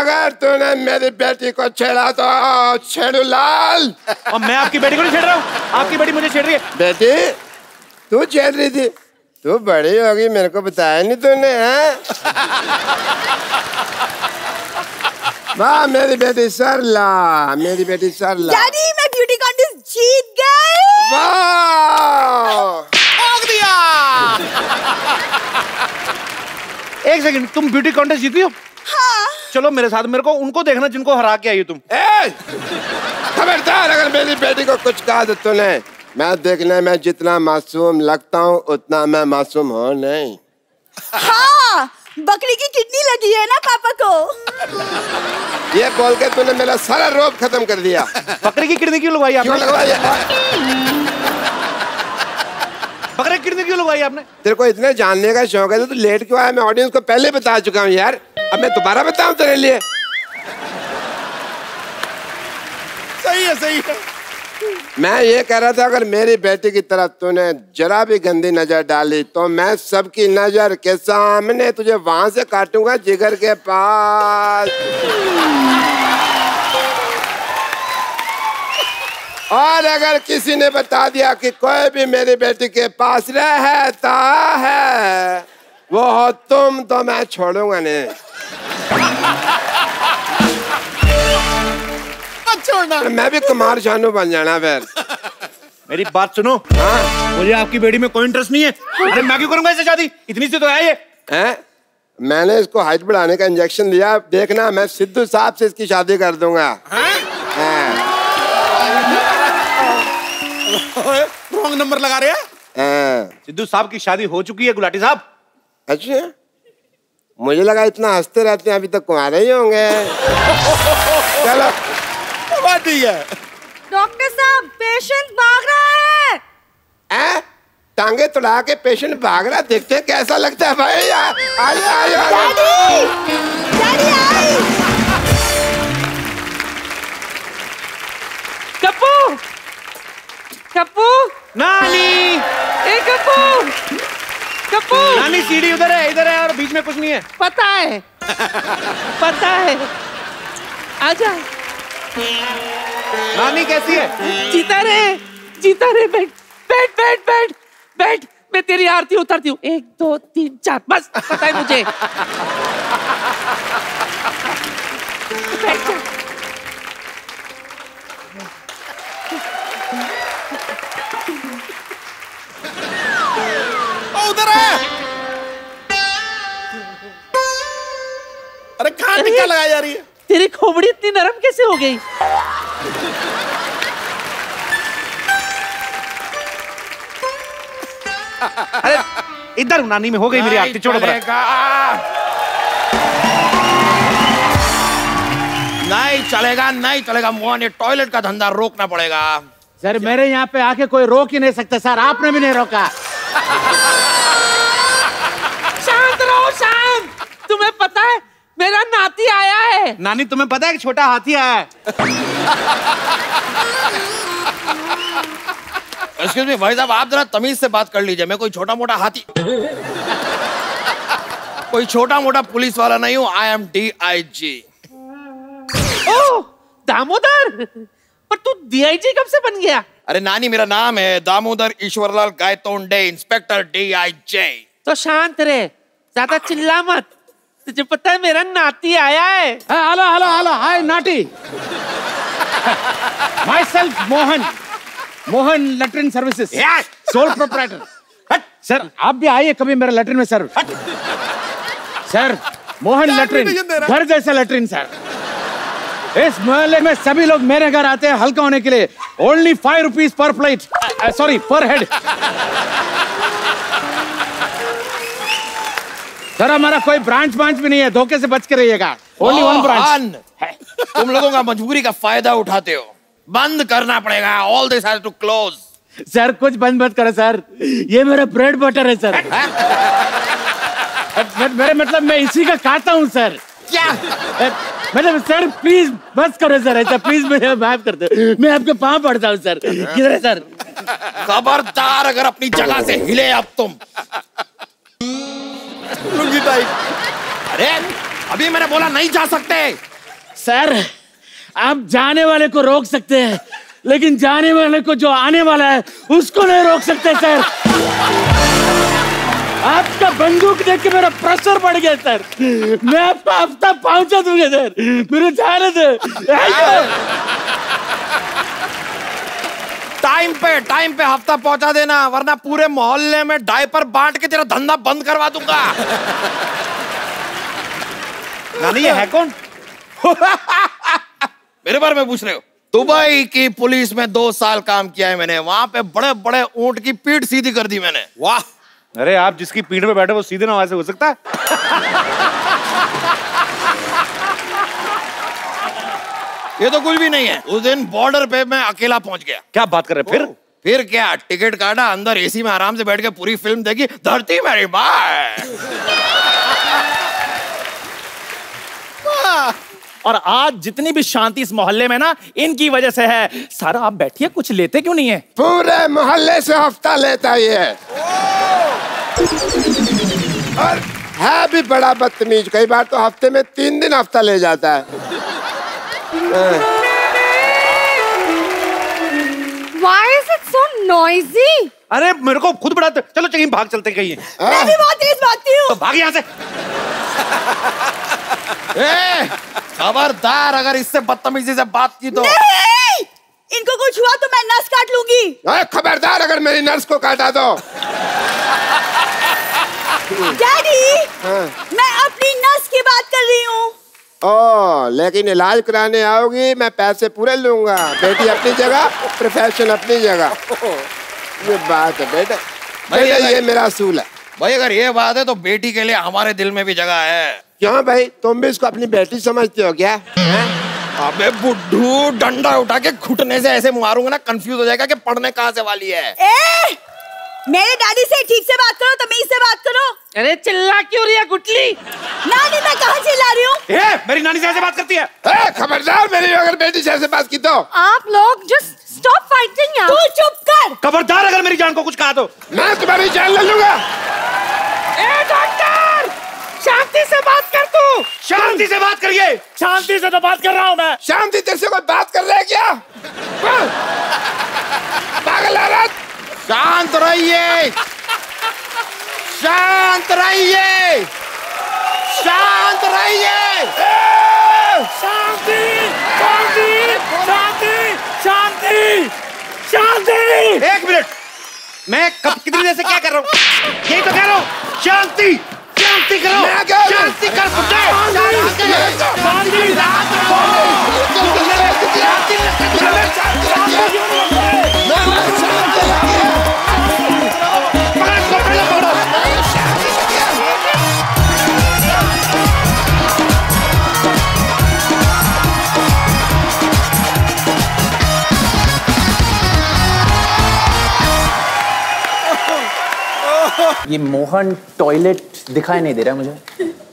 अगर तूने मेरी बेटी को छेड़ा तो छेड़ू लाल। और मैं आपकी बेटी को नहीं छेड़ रहा हूँ, आपकी बेटी मुझे छेड़ रही है। बेटी तू छेड़ रही थी, तू बड़ी होगी, मेरे को बताया नहीं तूने। वाह मेरी बेटी सरला, मेरी बेटी सरला। डैडी मैं ब्यूटी कॉन्टेस्ट जीत गई। वाह दिया। एक सेकंड, तुम ब्यूटी कॉन्टेस्ट जीती हो? हाँ। चलो मेरे साथ, मेरे को उनको देखना जिनको हरा के आई हो तुम। खबरदार, अगर मेरी बेटी को कुछ कहा तो तूने, मैं देखने में जितना मासूम लगता हूँ उतना मैं मासूम हूँ नहीं। हाँ, बकरी की किडनी लगी है ना पापा को। ये बोल के तूने मेरा सारा रोब खत्म कर दिया। बकरी की किडनी क्यों लगवाई आपने? बकरी की किडनी क्यों लगवाई आपने? तेरे को इतने जानने का शौक है तो तू लेट क्यों आया? मैं ऑडियंस को पहले बता चुका हूँ यार, अब मैं दोबारा बताऊँ तेरे लिए? सही है सही है। मैं ये कह रहा था, अगर मेरी बेटी की तरफ तूने जरा भी गंदी नजर डाली तो मैं सबकी नजर के सामने तुझे वहां से काटूंगा, जिगर के पास। और अगर किसी ने बता दिया कि कोई भी मेरी बेटी के पास रहता है वो हो तुम, तो मैं छोड़ूंगा नहीं। छोड़ना। मैं भी कुमार शानू बन जाना फिर। मेरी बात सुनो। हाँ। मुझे आपकी बेटी में कोई इंटरेस्ट नहीं है। अरे मैं क्यों करूँगा इससे शादी? इतनी सी तो है ये। हैं? मैंने इसको हाइट बढ़ाने का इंजेक्शन लिया। देखना मैं सिद्धू साहब से इसकी शादी कर दूंगा। रॉन्ग नंबर लगा रहे हैं। सिद्धू साहब की शादी हो चुकी है गुलाटी साहब। अच्छा, मुझे लगा इतना हंसते रहते हैं अभी तक कुंवारे ही होंगे। चलो बात ठीक है। डॉक्टर साहब पेशेंट भाग रहा है। टांगे तोड़ा के पेशेंट भाग रहा, देखते हैं कैसा लगता है भाई। आइए आइए डैडी, डैडी आइए। कप्पू, कप्पू, नानी, ए कप्पू, कप्पू, नानी सीढ़ी उधर है, इधर है और बीच में कुछ नहीं है। पता है, पता है। आजा। नानी कैसी है? जीता रहे, जीता रहे। बैठ, बैठ, बैठ, बैठ, बैठ। मैं तेरी आरती उतारती हूँ। एक दो तीन चार, बस पता है मुझे। उधर है। अरे कहाँ टिक्का लगाई जा रही है? तेरी खोपड़ी इतनी नरम कैसे हो गई? अरे इधर नानी में हो गई मेरी आरती। छोड़ नहीं चलेगा, नहीं चलेगा मोहन, ये टॉयलेट का धंधा रोकना पड़ेगा। सर मेरे यहाँ पे आके कोई रोक ही नहीं सकता सर, आपने भी नहीं रोका। शांत रहो, शांत। तुम्हें पता है मेरा नाती आया है। नानी तुम्हें पता है कि छोटा हाथी आया है। एक्सक्यूज मी भाई साहब, आप जरा तमीज से बात कर लीजिए। मैं कोई छोटा मोटा हाथी कोई छोटा मोटा पुलिस वाला नहीं हूँ। I am D I G. Oh Damodar, पर तू डी आई जी कब से बन गया? अरे नानी मेरा नाम है Damodar Ishwarlal Gaitonde, inspector D I J. तो शांत रहे, ज्यादा चिल्ला मत। तुझे पता है मेरा नाती आया है। हेलो हेलो हेलो, हाय नाटी। Myself Mohan, Mohan latrine services, sole proprietor. हट सर, आप भी आइए कभी मेरे लेटरिन में सर। हट सर, मोहन लेटरिन घर जैसा लेटरिन सर। इस मोहल्ले में सभी लोग मेरे घर आते हैं हल्का होने के लिए। Only five rupees per plate, sorry per head. Sir हमारा कोई ब्रांच ब्रांच भी नहीं है, धोखे से बच के रहिएगा। Only one branch. तुम लोगों का मजबूरी का फायदा उठाते हो। बंद करना पड़ेगा, all this has to close. Sir कुछ बंद मत करो सर, ये मेरा ब्रेड बटर है सर। मेरे मतलब मैं इसी का खाता हूँ सर। क्या मतलब सर प्लीज बस करो सर, ऐसा प्लीज मुझे माफ कर दो। मैं आपके पाँव पड़ता हूँ सर। किधर है सर? खबरदार अगर अपनी जगह से हिले आप तुम। अरे अभी मैंने बोला नहीं जा सकते। सर आप जाने वाले को रोक सकते हैं, लेकिन जाने वाले को जो आने वाला है उसको नहीं रोक सकते सर। आपका बंदूक देख के मेरा प्रेशर बढ़ गया सर। मैं आपको हफ्ता पहुंचा दूंगा सर, मेरे जाने दे। टाइम पे टाइम पे हफ्ता पहुंचा देना, वरना पूरे मोहल्ले में डायपर बांट के तेरा धंधा बंद करवा दूंगा। नानी ये है कौन? मेरे बारे में पूछ रहे हो? दुबई की पुलिस में दो साल काम किया है मैंने। वहां पे बड़े बड़े ऊंट की पीठ सीधी कर दी मैंने। वाह। अरे आप जिसकी पीठ पे बैठे वो सीधे ना वहां से हो सकता है? ये तो कुछ भी नहीं है। उस दिन बॉर्डर पे मैं अकेला पहुंच गया। क्या बात कर रहे? फिर फिर क्या, टिकट काटा, अंदर एसी में आराम से बैठ के पूरी फिल्म देखी, धरती मेरी माँ। और आज जितनी भी शांति इस मोहल्ले में ना, इनकी वजह से है। सारा आप बैठिए, कुछ लेते क्यों नहीं है? पूरे मोहल्ले से हफ्ता लेता ही है, और है भी बड़ा बदतमीज। कई बार तो हफ्ते में तीन दिन हफ्ता ले जाता है। Why is it so noisy? अरे मेरे को खुद बड़ा। चलो कहीं भाग चलते कहीं। मैं भी बहुत तेज भागती हूँ। तो भाग यहाँ से। खबरदार अगर इससे बदतमीजी से बात की तो। नहीं, इनको कुछ हुआ तो मैं नस काट लूंगी। खबरदार अगर मेरी नस को काटा दो। डैडी, मैं अपनी नस की बात कर रही हूँ। ओ, लेकिन इलाज कराने आओगी, मैं पैसे पूरे लूंगा। बेटी अपनी जगह, प्रोफेशन अपनी जगह। ये बात है बेटा, बेटा ये मेरा असूल है। भाई अगर ये बात है तो बेटी के लिए हमारे दिल में भी जगह है। क्यों भाई, तुम भी इसको अपनी बेटी समझते हो क्या? अबे बुड्ढू, डंडा उठा के घुटने से ऐसे मारूंगा ना, कंफ्यूज हो जाएगा कि पढ़ने कहाँ से वाली है। ए! मेरे डैडी से ठीक से बात करो, तमीज से बात करो। अरे चिल्ला क्यों रही है गुटली? नानी मैं कहाँ चिल्ला रही हूँ? ए, मेरी नानी से ऐसे बात करती है। ए, खबरदार मेरी अगर बेटी से ऐसे बात की तो। आप लोग जस्ट स्टॉप फाइटिंग यार। तू चुप कर। खबरदार अगर मेरी जान को कुछ कहा तो मैं तुम्हारी जान ले लूंगा। ए डॉक्टर, शांति से बात कर। तू शांति से बात करिए। शांति से तो बात कर रहा हूँ मैं। शांति से कोई बात कर रहा है क्या? पागल औरत, शांत रहिए, शांत रहिए, शांत रहिए। शांति, शांति, शांति, शांति, शांति। एक मिनट, मैं कब कितनी देर से क्या कर रहा हूँ? यही तो कह रहा हूँ, शांति, शांति करो, शांति कर पुत्रे, शांति। ये मोहन टॉयलेट दिखाई नहीं दे रहा मुझे।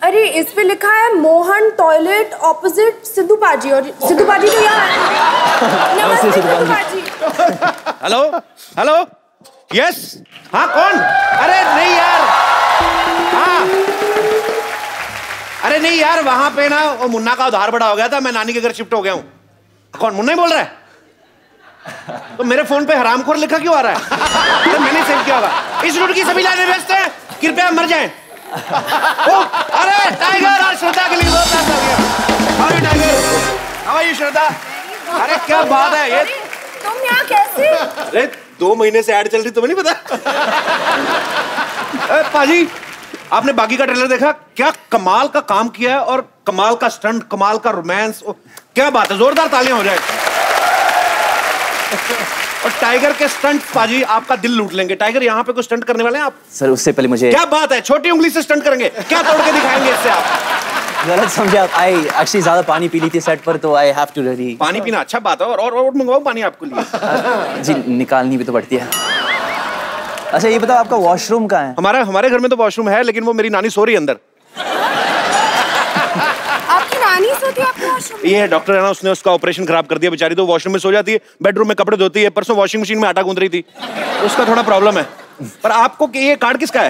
अरे इस पे लिखा है मोहन टॉयलेट ऑपोजिट सिद्धू पाजी, और सिद्धू पाजी तो यहाँ। नमस्ते Sidhu paaji. Hello hello, yes, हाँ कौन? अरे नहीं यार, हाँ अरे नहीं यार, वहाँ पे ना वो मुन्ना का उधार बड़ा हो गया था, मैं नानी के घर शिफ्ट हो गया हूँ। कौन मुन्ना ही बोल रहा है? तो मेरे फोन पे हरामखोर लिखा क्यों आ रहा है? तो मैंने सेव किया होगा। इस रूट की सभी लाइनें व्यस्त हैं, कृपया मर जाएं। अरे टाइगर और श्रद्धा के लिए बहुत प्यार हो गया। How are you tiger? How are you Shraddha? अरे क्या बात है ये? तुम यहाँ कैसे? अरे दो महीने से ऐड चल रही, तुम्हें नहीं पता? पाजी, आपने बागी का ट्रेलर देखा? क्या कमाल का काम किया है, और कमाल का स्टंट, कमाल का रोमांस, क्या बात है, जोरदार तालियां हो जाए। और टाइगर के स्टंट पाजी आपका दिल लूट लेंगे। टाइगर यहाँ पे कोई स्टंट करने वाले हैं आप? सर उससे पहले मुझे, क्या बात है, छोटी उंगली से स्टंट करेंगे? क्या तोड़ के दिखाएंगे इससे आप? गलत समझे आप। आई एक्चुअली ज्यादा पानी पी ली थी सेट पर, तो आई हैव टू रेडी। पानी पीना अच्छा बात है, और और, और मंगवाओ पानी आपके लिए। जी निकालनी भी तो पड़ती है। अच्छा ये बताओ आपका वॉशरूम कहाँ है? हमारा हमारे घर में तो वॉशरूम है, लेकिन वो मेरी नानी सो रही है अंदर। ये है डॉक्टर है ना, उसने उसका ऑपरेशन खराब कर दिया बेचारी, तो वॉशरूम में सो जाती है, बेडरूम में कपड़े धोती है, परसों वॉशिंग मशीन में आटा गूंथ रही थी, उसका थोड़ा प्रॉब्लम है। पर आपको ये कार्ड किसका है?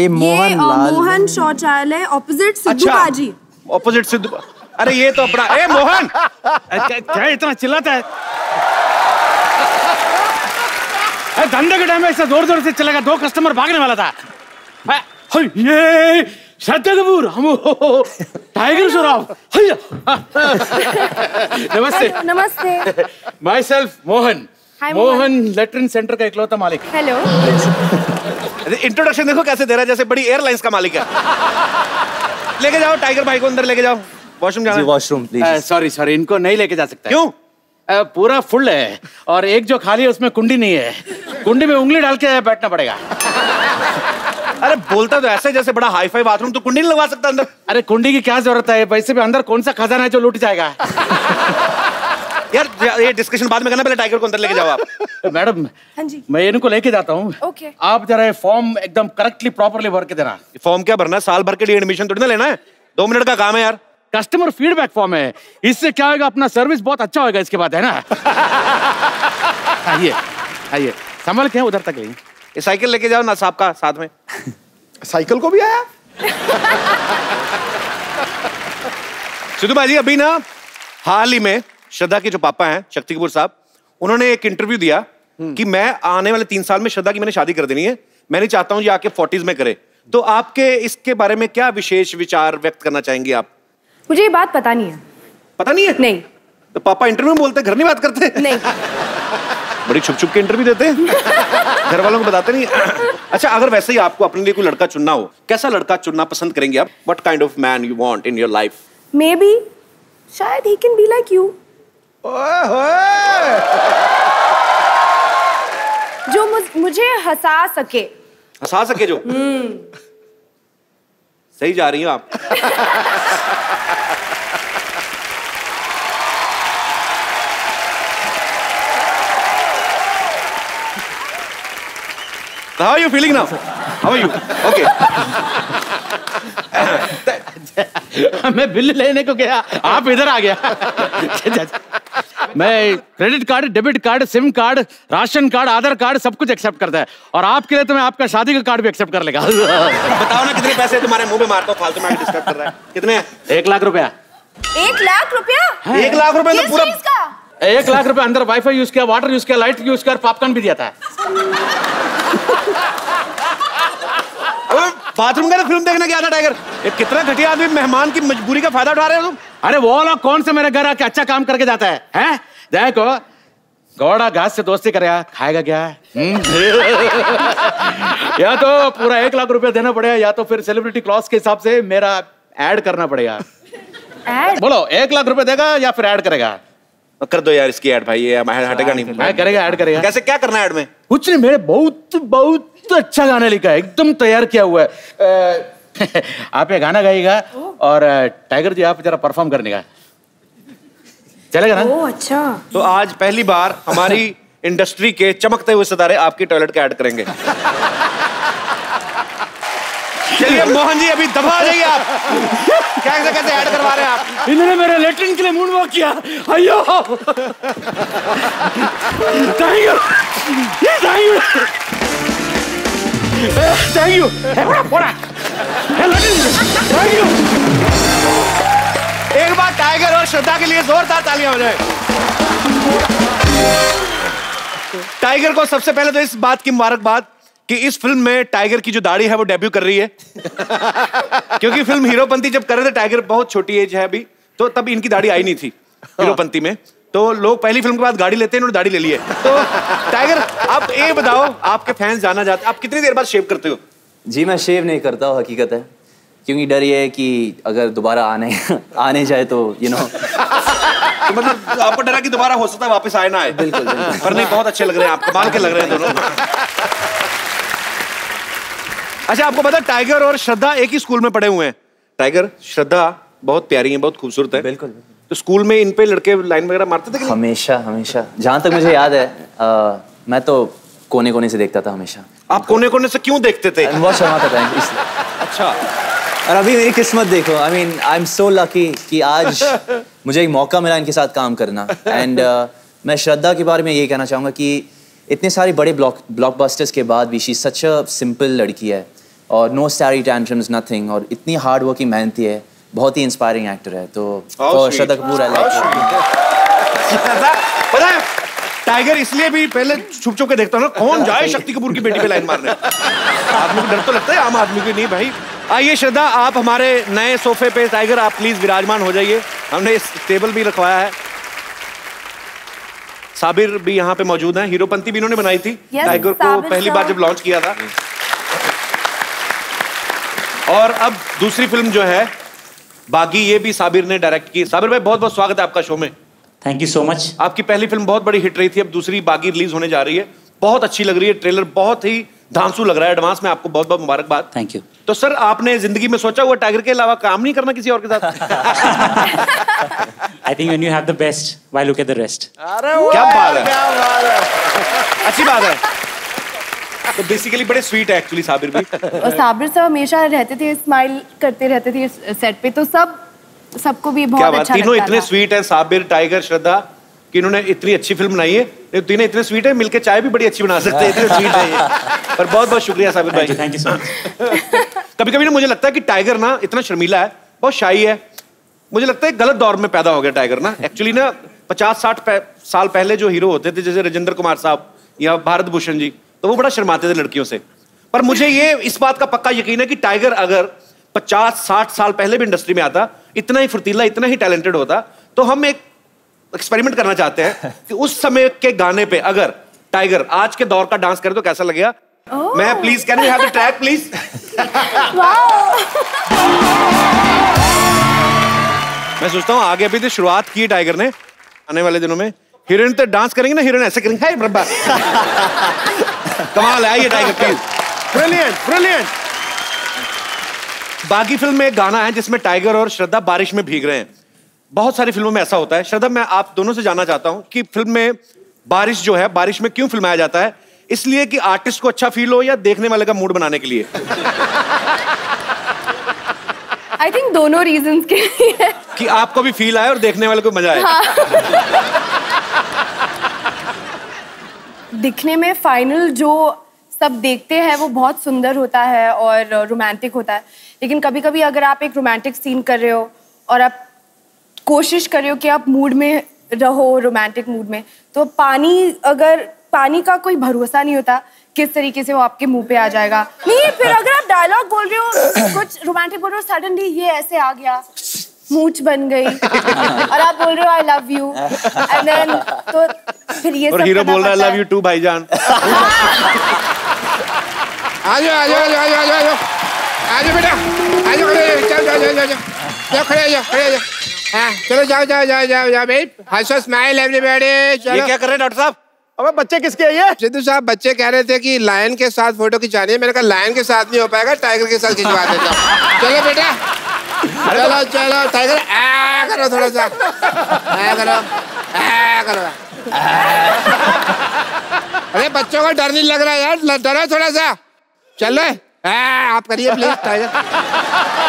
ये मोहन लाल, मोहन शौचालय ऑपोजिट सिद्धू पाजी। ऑपोजिट सिद्धू, अरे ये तो अपना। ए मोहन, क्या इतना चिल्लाता है? धंधे के टाइम में ऐसा जोर जोर से चिल्लाएगा, दो कस्टमर भागने वाला था। श्रद्धा कपूर, हम टाइगर श्रॉफ। नमस्ते नमस्ते। Myself Mohan, Mohan latrine centre का इकलौता मालिक। हेलो। इंट्रोडक्शन देखो कैसे दे रहा है, जैसे बड़ी एयरलाइंस का मालिक है। लेके जाओ टाइगर भाई को, अंदर लेके जाओ। वॉशरूम जाना है। Washroom please. सॉरी सॉरी, इनको नहीं लेके जा सकता। क्यों? uh, पूरा फुल है, और एक जो खाली है उसमें कुंडी नहीं है, कुंडी में उंगली डाल के बैठना पड़ेगा। अरे बोलता तो ऐसे जैसे बड़ा हाई फाई बाथरूम, तो कुंडी नहीं लगवा सकता अंदर? अरे कुंडी की क्या जरूरत है, वैसे भी अंदर कौन सा खजाना है जो लूट जाएगा। यार ये डिस्कशन बाद में करना, पहले टाइगर को अंदर लेके जाओ आप। मैडम हाँ जी, मैं इनको लेके जाता हूँ। okay. आप जरा ये फॉर्म एकदम करेक्टली प्रॉपरली भर के देना। फॉर्म क्या भरना? साल भर के लिए एडमिशन थोड़ी ना लेना है, दो मिनट का काम है यार। कस्टमर फीडबैक फॉर्म है, इससे क्या होगा, अपना सर्विस बहुत अच्छा होगा इसके बाद, है ना? आइए आइए, संभाल के उधर तक। ये साइकिल लेके जाओ ना साहब का साथ में। साइकिल को भी आया। सिद्धू भाई जी, अभी ना हाल ही में श्रद्धा के जो पापा हैं शक्ति कपूर साहब, उन्होंने एक इंटरव्यू दिया कि मैं आने वाले तीन साल में श्रद्धा की मैंने शादी कर देनी है, मैं नहीं चाहता हूं ये आके फोर्टीज में करे। तो आपके इसके बारे में क्या विशेष विचार व्यक्त करना चाहेंगे आप? मुझे ये बात पता नहीं है। पता नहीं है? नहीं। तो पापा इंटरव्यू में बोलते, घर नहीं बात करते? नहीं। बड़ी छुप छुप के इंटरव्यू देते हैं, घर वालों को बताते नहीं। अच्छा, अगर वैसे ही आपको अपने लिए कोई लड़का चुनना हो, कैसा लड़का चुनना पसंद करेंगे आप? What kind of man you want in your life? Maybe शायद ही कैन बी लाइक यू, जो मुझे हंसा सके। हंसा सके जो? हम्म। सही जा रही हो आप। How are you feeling now? How are you? Okay. मैं बिल लेने को गया, आप इधर आ गया। मैं credit card, debit card, SIM card, ration card, Aadhaar card सब कुछ एक्सेप्ट करता है, और आपके लिए तो मैं आपका शादी का कार्ड भी एक्सेप्ट कर लेगा। बताओ ना कितने पैसे तुम्हारे मुंह में मारता हूँ, फालतू में डिस्कस कर रहा है। कितने? एक लाख रुपया। एक लाख रुपया? एक लाख रुपया तो पूरा। एक लाख रुपया अंदर वाईफाई यूज किया, वाटर यूज किया, लाइट यूज किया, पॉपकॉर्न भी दिया था। बाथरूम का फिल्म देखने गया था टाइगर। ये कितना घटिया आदमी, मेहमान की मजबूरी का फायदा उठा रहे हो तुम। अरे वो लोग कौन से मेरे घर आके अच्छा काम करके जाता है, हैं? देखो घोड़ा घास से दोस्ती करेगा, खाएगा क्या? या तो पूरा एक लाख रुपया देना पड़ेगा, या तो फिर सेलिब्रिटी क्लॉज के हिसाब से मेरा ऐड करना पड़ेगा। ऐड? बोलो, एक लाख रुपया देगा या फिर ऐड करेगा? कर दो यार इसकी ऐड भाई, ये हटेगा नहीं। करेगा, ऐड करेगा। कैसे, क्या करना है ऐड में? कुछ नहीं, मेरे बहुत बहुत अच्छा गाना लिखा है, एकदम तैयार किया हुआ है। आप ये गाना गाइएगा और टाइगर जी आप जरा परफॉर्म करने का, चलेगा ना? ओ अच्छा। तो आज पहली बार हमारी इंडस्ट्री के चमकते हुए सितारे आपकी टॉयलेट का ऐड करेंगे। चलिए मोहन जी, अभी दबा जाइए आप। कैसे कैसे ऐड करवा रहे हैं आप? इन्होंने मेरे लेटरिन के लिए मूड वॉक किया। अयो thank you thank you thank you thank you. एक बार टाइगर और श्रद्धा के लिए जोरदार तालियां हो जाए। टाइगर को सबसे पहले तो इस बात की मुबारकबाद कि इस फिल्म में टाइगर की जो दाढ़ी है वो डेब्यू कर रही है। क्योंकि फिल्म हीरोपंती जब कर रहे थे, टाइगर बहुत छोटी एज है अभी, तो तब इनकी दाढ़ी आई नहीं थी हीरोपंती में, तो लोग पहली फिल्म के बाद गाड़ी लेते हैं, इन्होंने दाढ़ी ले ली है। तो टाइगर आप ये बताओ, आपके फैंस जाना चाहते हैं आप कितनी देर बाद शेव करते हो? जी मैं शेव नहीं करता हूँ, हकीकत है, क्योंकि डर ये है कि अगर दोबारा आने आने जाए तो यू नो, मतलब आपको डरा कि दोबारा हो सकता है वापस आए ना आए। बिल्कुल, पर नहीं, बहुत अच्छे लग रहे हैं आप, कमाल के लग रहे हैं दोनों। अच्छा, आपको पता है टाइगर और श्रद्धा एक ही स्कूल में पढ़े हुए हैं। टाइगर, श्रद्धा बहुत प्यारी हैं, बहुत खूबसूरत हैं। बिल्कुल। तो स्कूल में इन पे लड़के लाइन वगैरह मारते थे कि नहीं? हमेशा हमेशा, जहाँ तक मुझे याद है, आ, मैं तो कोने कोने से देखता था हमेशा। आप कोने कोने से क्यों देखते थे? बहुत शर्माता था इसलिए। अच्छा, और अभी मेरी किस्मत देखो, I mean I am so lucky कि आज मुझे एक मौका मिला इनके साथ काम करना। एंड मैं श्रद्धा के बारे में ये कहना चाहूँगा कि इतने सारे बड़े ब्लॉक ब्लॉकबस्टर्स के बाद भी शी सच अ सिंपल लड़की है, और नो स्टारी टेंशन्स नथिंग, और इतनी हार्ड वर्किंग, मेहनती है, बहुत ही इंस्पायरिंग एक्टर है। तो श्रद्धा कपूर आई लाइक। पता है टाइगर इसलिए भी पहले छुप छुप के देखता हूँ ना, कौन जाए शक्ति कपूर की बेटी पे लाइन मारने। आदमी को डर तो लगता है, आम आदमी को नहीं भाई। आइए श्रद्धा, आप हमारे नए सोफे पे, टाइगर आप प्लीज विराजमान हो जाइए। हमने इस टेबल भी रखवाया है, साबिर भी यहाँ पे मौजूद हैं, हीरोपंती भी इन्होंने बनाई थी टाइगर yes, को पहली बार जब लॉन्च किया था। और अब दूसरी फिल्म जो है बागी, ये भी साबिर ने डायरेक्ट की। साबिर भाई बहुत बहुत स्वागत है आपका शो में। Thank you so much. आपकी पहली फिल्म बहुत बड़ी हिट रही थी, अब दूसरी बागी रिलीज होने जा रही है, बहुत अच्छी लग रही है, ट्रेलर बहुत ही धांसू लग रहा है। एडवांस में आपको बहुत बहुत मुबारकबाद। Thank you. तो सर, आपने जिंदगी में सोचा हुआ टाइगर के अलावा काम नहीं करना किसी और के साथ? I think when you have the best, why look at the rest. क्या बात है, क्या बात है, अच्छी बात है। तो बेसिकली बड़े स्वीट है एक्चुअली साबिर भी। और साबिर सब हमेशा रहते थे, स्माइल करते रहते थे सेट पे, तो सब सबको भी बहुत अच्छा लगता था। तीनों इतने स्वीट हैं, साबिर, टाइगर, श्रद्धा, कि इन्होंने इतनी अच्छी फिल्म बनाई है। तीनों इतने स्वीट है, मिलके चाय भी बड़ी अच्छी बना सकते हैं, इतने स्वीट है ये। पर बहुत बहुत शुक्रिया साबिर भाई, थैंक यू सो मच। कभी कभी ना मुझे लगता है कि टाइगर ना इतना शर्मीला है, बहुत शाही है, मुझे लगता है गलत दौर में पैदा हो गया टाइगर ना। एक्चुअली ना पचास साठ साल पहले जो हीरो होते थे, जैसे राजेंद्र कुमार साहब या भारत भूषण जी, तो वो बड़ा शर्माते थे लड़कियों से। पर मुझे ये इस बात का पक्का यकीन है कि टाइगर अगर पचास साठ साल पहले भी इंडस्ट्री में आता, इतना ही फुर्तीला, इतना ही टैलेंटेड होता। तो हम एक एक्सपेरिमेंट करना चाहते हैं कि उस समय के गाने पे अगर टाइगर आज के दौर का डांस करे तो कैसा लगेगा। oh. मैं please can you have the track please. मैं सोचता हूँ आगे अभी तो शुरुआत की टाइगर ने, आने वाले दिनों में हिरन तो डांस करेंगे ना, हिरन ऐसे करेंगे, हाय रब्बा। कमाल है ये Tiger please. Brilliant brilliant. Baaghi film में एक गाना है जिसमें टाइगर और श्रद्धा बारिश में भीग रहे हैं। बहुत सारी फिल्मों में ऐसा होता है। श्रद्धा, मैं आप दोनों से जानना चाहता हूं कि फिल्म में बारिश जो है, बारिश में क्यों फिल्माया जाता है? इसलिए कि आर्टिस्ट को अच्छा फील हो या देखने वाले का मूड बनाने के लिए? आई थिंक दोनों रीजंस के लिए, कि आपको भी फील आए और देखने वाले को मजा आए। हाँ। दिखने में फाइनल जो सब देखते हैं वो बहुत सुंदर होता है और रोमांटिक होता है, लेकिन कभी कभी अगर आप एक रोमांटिक सीन कर रहे हो और आप कोशिश कर रहे हो कि आप मूड में रहो, रोमांटिक मूड में, तो पानी, अगर पानी का कोई भरोसा नहीं होता किस तरीके से वो आपके मुंह पे आ जाएगा। नहीं, फिर अगर आप डायलॉग बोल रहे हो, कुछ रोमांटिक बोल रहे हो, सडनली ये ऐसे आ गया, मूछ बन गई और आप बोल रहे हो I love you and then, तो फिर ये सब हीरो बोल रहा है आई लव यू टू भाईजान। आ जाओ आ जाओ आ जाओ आ जाओ आ जाओ बेटा, आ जाओ खड़े आ जाओ खड़े आ जाओ। हाँ चलो जाओ जाओ जाओ जाओ जाओ भाई, हंसो, स्माइल एवरीबॉडी। ये क्या कर रहे हैं डॉक्टर साहब? अबे बच्चे किसके हैं ये? सिद्धू साहब बच्चे कह रहे थे कि लायन के साथ फोटो खिंचानी है, मैंने कहा लायन के साथ नहीं हो पाएगा, टाइगर के साथ खिंचवा देता हूँ। चलो बेटा चलो चलो टाइगर, आ करो थोड़ा सा, आ करो आ करो। अरे बच्चों को डर नहीं लग रहा यार, डरो थोड़ा सा। चलो आ आप करिए प्लीज टाइगर।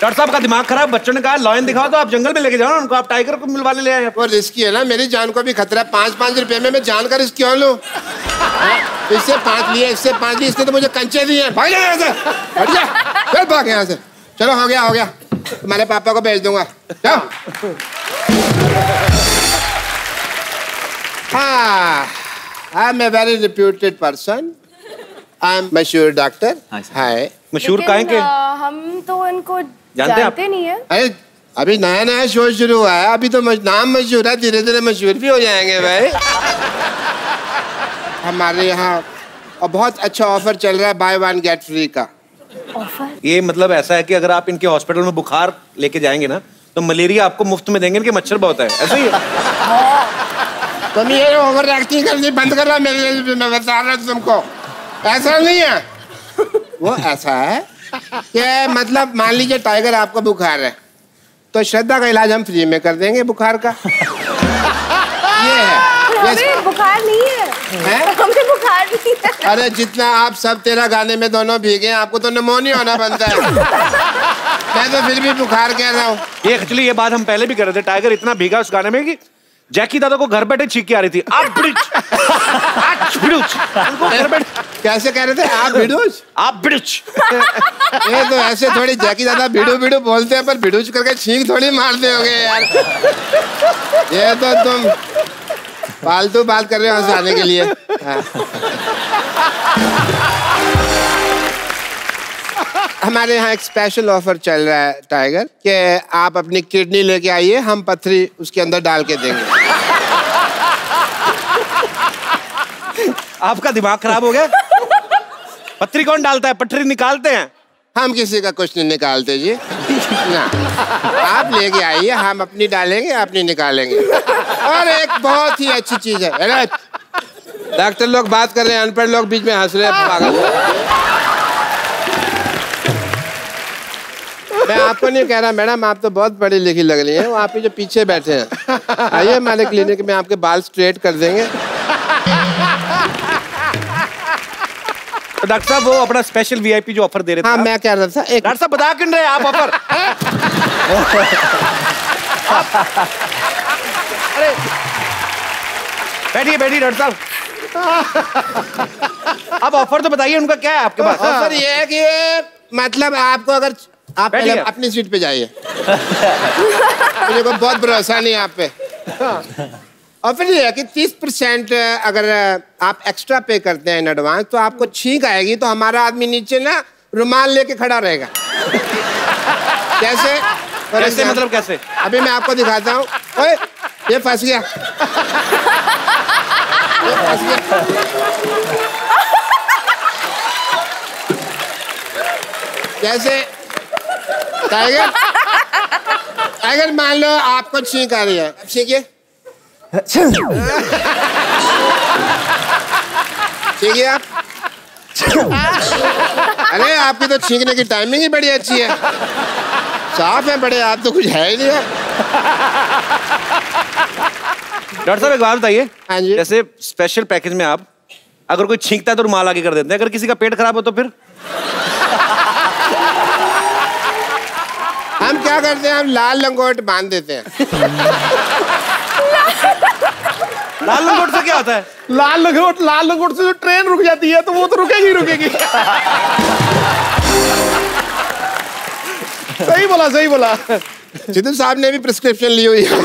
डॉक्टर साहब का दिमाग खराब, बच्चों ने कहा लायन दिखाओ तो आप जंगल में लेके जाओ ना उनको, आप टाइगर को मिलवा ले आए। और रिस्की है ना, मेरी जान को भी खतरा है। पाँच पाँच रुपए में मैं जान का रिस्क क्यों लूँ? इससे पाँच लिए, इससे पाँच लिए, इसने तो मुझे कंचे दिए हैं। भाग यहाँ से, हट जा, चल भाग यहाँ से। चलो हो गया हो गया, तुम्हारे पापा को भेज दूंगा। हाँ I am a very reputed person, I am मशहूर डॉक्टर। हाय मशहूर कहाँ के? हम तो इनको जानते, जानते नहीं है। अरे अभी नया नया शो शुरू हुआ है, अभी तो मज, नाम मशहूर है, धीरे धीरे मशहूर भी हो जाएंगे भाई। हमारे यहाँ और बहुत अच्छा ऑफर चल रहा है, बाय वन गेट फ्री का ऑफर। ये मतलब ऐसा है कि अगर आप इनके हॉस्पिटल में बुखार लेके जाएंगे ना तो मलेरिया आपको मुफ्त में देंगे, इनके मच्छर बहुत है, ऐसा ही है। तुम ये ओवर एक्टिंग करनी बंद कर रहा, मैं बता रहा हूँ तुमको, ऐसा नहीं है। वो ऐसा है कि मतलब मान लीजिए टाइगर आपको बुखार है तो श्रद्धा का इलाज हम फ्री में कर देंगे बुखार का। ये है, हमें बुखार नहीं है, हमें बुखार नहीं है। अरे जितना आप सब तेरा गाने में दोनों भीगे, आपको तो निमोनिया होना बनता है। मैं तो फिर भी बुखार कह रहा हूँ। ये एक्चुअली ये बात हम पहले भी कर रहे थे, टाइगर इतना भीगा उस गाने में कि जैकी दादा को घर बैठे चीखे आ रही थी, आप बिड़ुच आप बिड़ुच, उनको घर बैठे कैसे कह रहे थे, आप बिड़ुच आप बिड़ुच। ये तो ऐसे थोड़ी जैकी दादा बिड़ू बिड़ू बोलते हैं, पर बिड़ुच करके छींक थोड़ी मारते होंगे यार। ये तो तुम फालतू बात कर रहे हो हंसाने के लिए। हाँ। हमारे यहाँ एक स्पेशल ऑफर चल रहा है टाइगर, कि आप अपनी किडनी लेके आइए, हम पथरी उसके अंदर डाल के देंगे। आपका दिमाग खराब हो गया? पथरी कौन डालता है, पथरी निकालते हैं हम, किसी का कुछ नहीं निकालते जी ना। आप लेके आइए, हम अपनी डालेंगे, अपनी निकालेंगे। और एक बहुत ही अच्छी चीज है, डॉक्टर लोग बात कर रहे हैं, अनपढ़ लोग बीच में हंस रहे हैं, पागल। मैं आपको नहीं कह रहा मैडम, आप तो बहुत पढ़ी लिखी लग रही हैं, वो आपके जो पीछे बैठे हैं, आइए हमारे क्लिनिक में, आपके बाल स्ट्रेट कर देंगे। डॉक्टर साहब वो अपना स्पेशल वीआईपी जो ऑफर दे रहे थे। हाँ मैं कह रहा था, एक डॉक्टर साहब बता क्यों रहे आप ऑफर? अरे बैठिए बैठिए डॉक्टर साहब, अब ऑफर तो बताइए उनका क्या है आपके पास? ऑफर ये है कि मतलब आपको अगर आप अपनी सीट पे जाइए, मुझे बहुत भरोसा नहीं आप पे। और फिर ये है कि तीस परसेंट अगर आप एक्स्ट्रा पे करते हैं इन एडवांस तो आपको छींक आएगी तो हमारा आदमी नीचे ना रुमाल लेके खड़ा रहेगा। कैसे कैसे मतलब कैसे? अभी मैं आपको दिखाता हूँ। ओए ये फंस गया, ये फंस गया। जैसे टाइगर, अगर मान लो आपको छींक आ रही है, अब छींकिए छींकिए आप। अरे आपकी तो छींकने की टाइमिंग ही बड़ी अच्छी है, साफ है बड़े, आप तो कुछ है ही नहीं। डॉक्टर साहब एक बात बताइए, हाँ जी, जैसे स्पेशल पैकेज में आप अगर कोई छींकता है तो रुमाल आगे कर देते हैं, अगर किसी का पेट खराब हो तो फिर हम क्या करते हैं? हम लाल लंगोट बांध देते हैं। लाल लंगोट से क्या होता है? लाल लंगोट लाल लंगोट से जो ट्रेन रुक जाती है तो वो तो रुकेगी रुकेगी। सही बोला सही बोला। जितू साहब ने भी प्रिस्क्रिप्शन ली हुई है।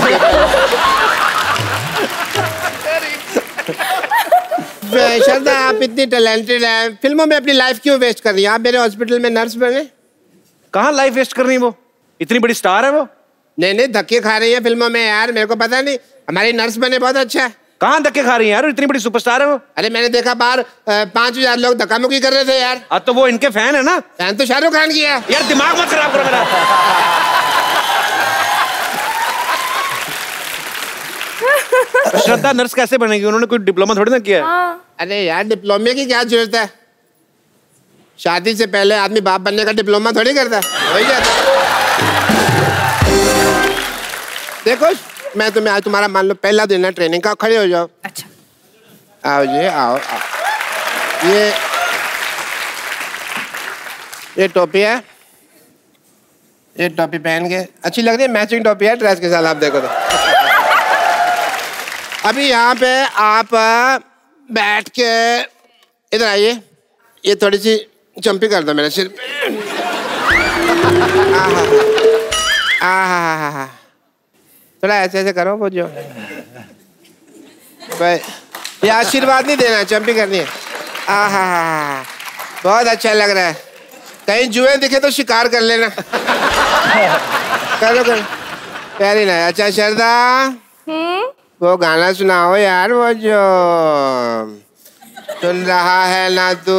श्रद्धा आप इतनी टैलेंटेड हैं, फिल्मों में अपनी लाइफ क्यों वेस्ट कर रही हैं? आप मेरे हॉस्पिटल में नर्स बने। कहाँ लाइफ वेस्ट कर रही वो, इतनी बड़ी स्टार है वो। नहीं नहीं धक्के खा रही है फिल्मों में यार, मेरे को पता नहीं। हमारी नर्स बने बहुत अच्छा है। कहाँ धक्के खा रही है यार, इतनी बड़ी सुपरस्टार है वो। अरे मैंने देखा बाहर पांच हजार लोग धक्का मुक्की कर रहे थे यार। अब तो वो इनके फैन है ना। फैन तो शाहरुख खान की है यार। दिमाग मत खराब करो मेरा। श्रद्धा नर्स कैसे बनेगी, उन्होंने कोई डिप्लोमा थोड़ी ना किया है। अरे यार डिप्लोमे की क्या जरूरत है, शादी से पहले आदमी बाप बनने का डिप्लोमा थोड़ी करता है, वही करता है। देखो मैं तुम्हें आज तुम्हारा मान लो पहला दिन है ट्रेनिंग का, खड़े हो जाओ। अच्छा आओ जी आओ, आओ। ये ये टोपी है, ये टोपी पहन के अच्छी लग रही है, मैचिंग टोपी है ड्रेस के साथ। आप देखो तो अभी यहाँ पे आप बैठ के इधर आइए, ये थोड़ी सी चंपी कर दो मेरे सिर पे। आहा थोड़ा ऐसे ऐसे करो, वो जो भाई ये आशीर्वाद नहीं देना, चंपी करनी है। आहा बहुत अच्छा लग रहा है, कहीं जुए दिखे तो शिकार कर लेना। करो करो प्यारी ना। अच्छा श्रद्धा वो गाना सुनाओ यार, वो जो सुन रहा है ना तू,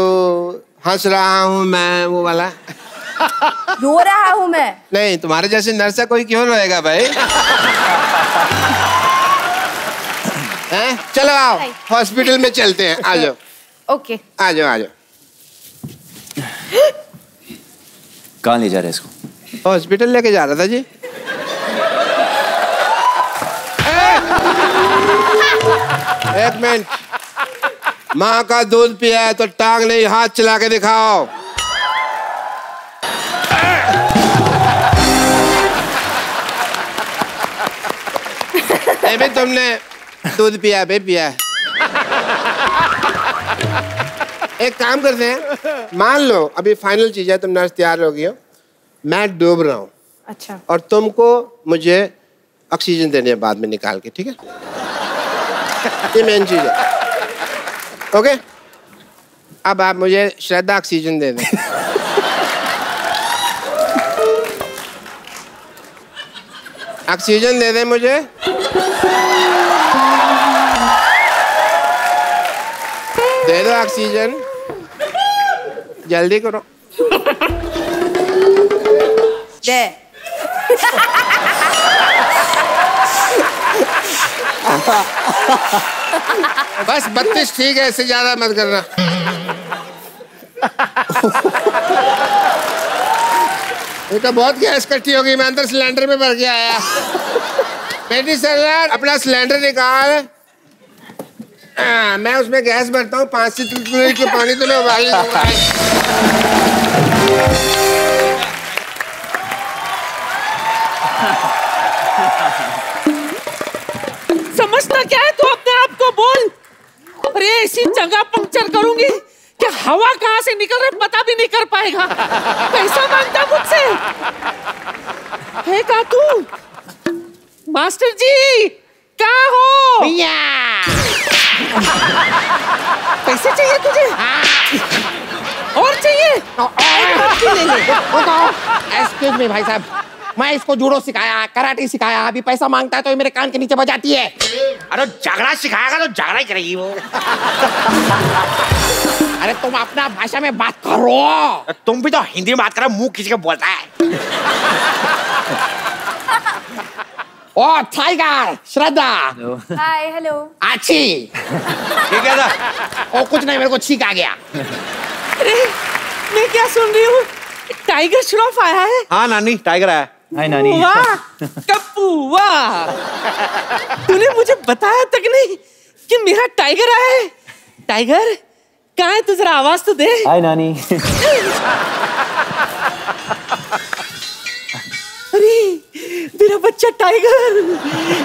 हंस रहा हूँ मैं, वो वाला। रो रहा हूँ मैं। नहीं तुम्हारे जैसे नर्स है कोई क्यों रोएगा भाई। हैं चलो आओ हॉस्पिटल में चलते हैं, आ जाओ। ओके आ जाओ आ जाओ। कहाँ ले जा रहे इसको? हॉस्पिटल लेके जा रहा था जी। एक मिनट, माँ का दूध पिया है तो टांग नहीं, हाथ चला के दिखाओ। नहीं भाई तुमने दूध पिया भाई पिया। एक काम करते हैं, मान लो अभी फाइनल चीज है, तुम नर्स तैयार हो गई हो, मैं डूब रहा हूँ। अच्छा। और तुमको मुझे ऑक्सीजन देनी है बाद में निकाल के, ठीक है? ये मेन चीज है। Okay okay? अब आप मुझे श्रद्धा ऑक्सीजन दे दें। ऑक्सीजन दे दें मुझे। दे दो ऑक्सीजन, जल्दी करो। दे। बस बत्तीस ठीक है, इससे ज्यादा मत करना। ये तो बहुत गैस इकट्ठी होगी, मैं अंदर सिलेंडर में भर के आया। बेटी सर अपना सिलेंडर निकाल, आ, मैं उसमें गैस भरता हूँ, पाँच से तीन पानी तो मैं उबाल दूंगा। समझता क्या है तू अपने आप को, बोल। अरे ऐसी जगह पंक्चर करूंगी कि हवा कहाँ से निकल रही पता भी नहीं कर पाएगा, पैसा मांगता मुझसे है। काकू मास्टर जी कहाँ हो भैया? पैसे चाहिए तुझे? और चाहिए? एक्सक्यूज मी भाई साहब, मैं इसको जूडो सिखाया, कराटे सिखाया, अभी पैसा मांगता है तो ये मेरे कान के नीचे बजाती है। अरे झगड़ा सिखाएगा तो झगड़ा ही करेगी वो। अरे तुम अपना भाषा में बात करो, तुम भी तो हिंदी में बात करो, मुंह खींच के बोलता है। ओ टाइगर, श्रद्धा, हाय, हेलो। आची ये क्या था? ओ कुछ नहीं, मेरे को छींक आ गया। अरे मैं क्या सुन रही हूँ? टाइगर श्रॉफ आया है? हाँ नानी, टाइगर आया। हाय नानी। वाह कप्पू, वाह, तूने मुझे बताया तक नहीं कि मेरा टाइगर आया है। टाइगर कहाँ है तू, जरा आवाज तो दे। हाय नानी। अरे मेरा बच्चा टाइगर,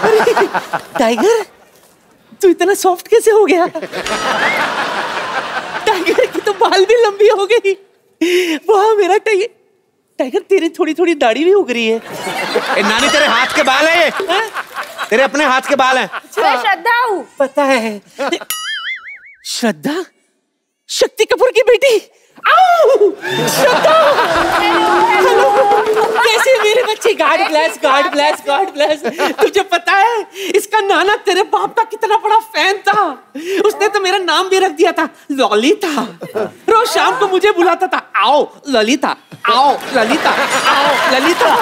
अरे टाइगर तू इतना सॉफ्ट कैसे हो गया? टाइगर की तो बाल भी लंबी हो गई। वाह मेरा टाइगर, टाइगर तेरी थोड़ी थोड़ी दाढ़ी भी उग रही है। ए, नानी तेरे हाथ के बाल है ये, है? तेरे अपने हाथ के बाल हैं। मैं श्रद्धा हूँ। पता है श्रद्धा शक्ति कपूर की बेटी। हेलो, कैसे मेरे बच्चे? God bless, God bless, God bless. तुझे पता है इसका नाना तेरे बाप का कितना बड़ा फैन था, उसने तो मेरा नाम भी रख दिया था ललिता। रोज शाम को मुझे बुलाता था, आओ ललिता, आओ ललिता, आओ ललिता।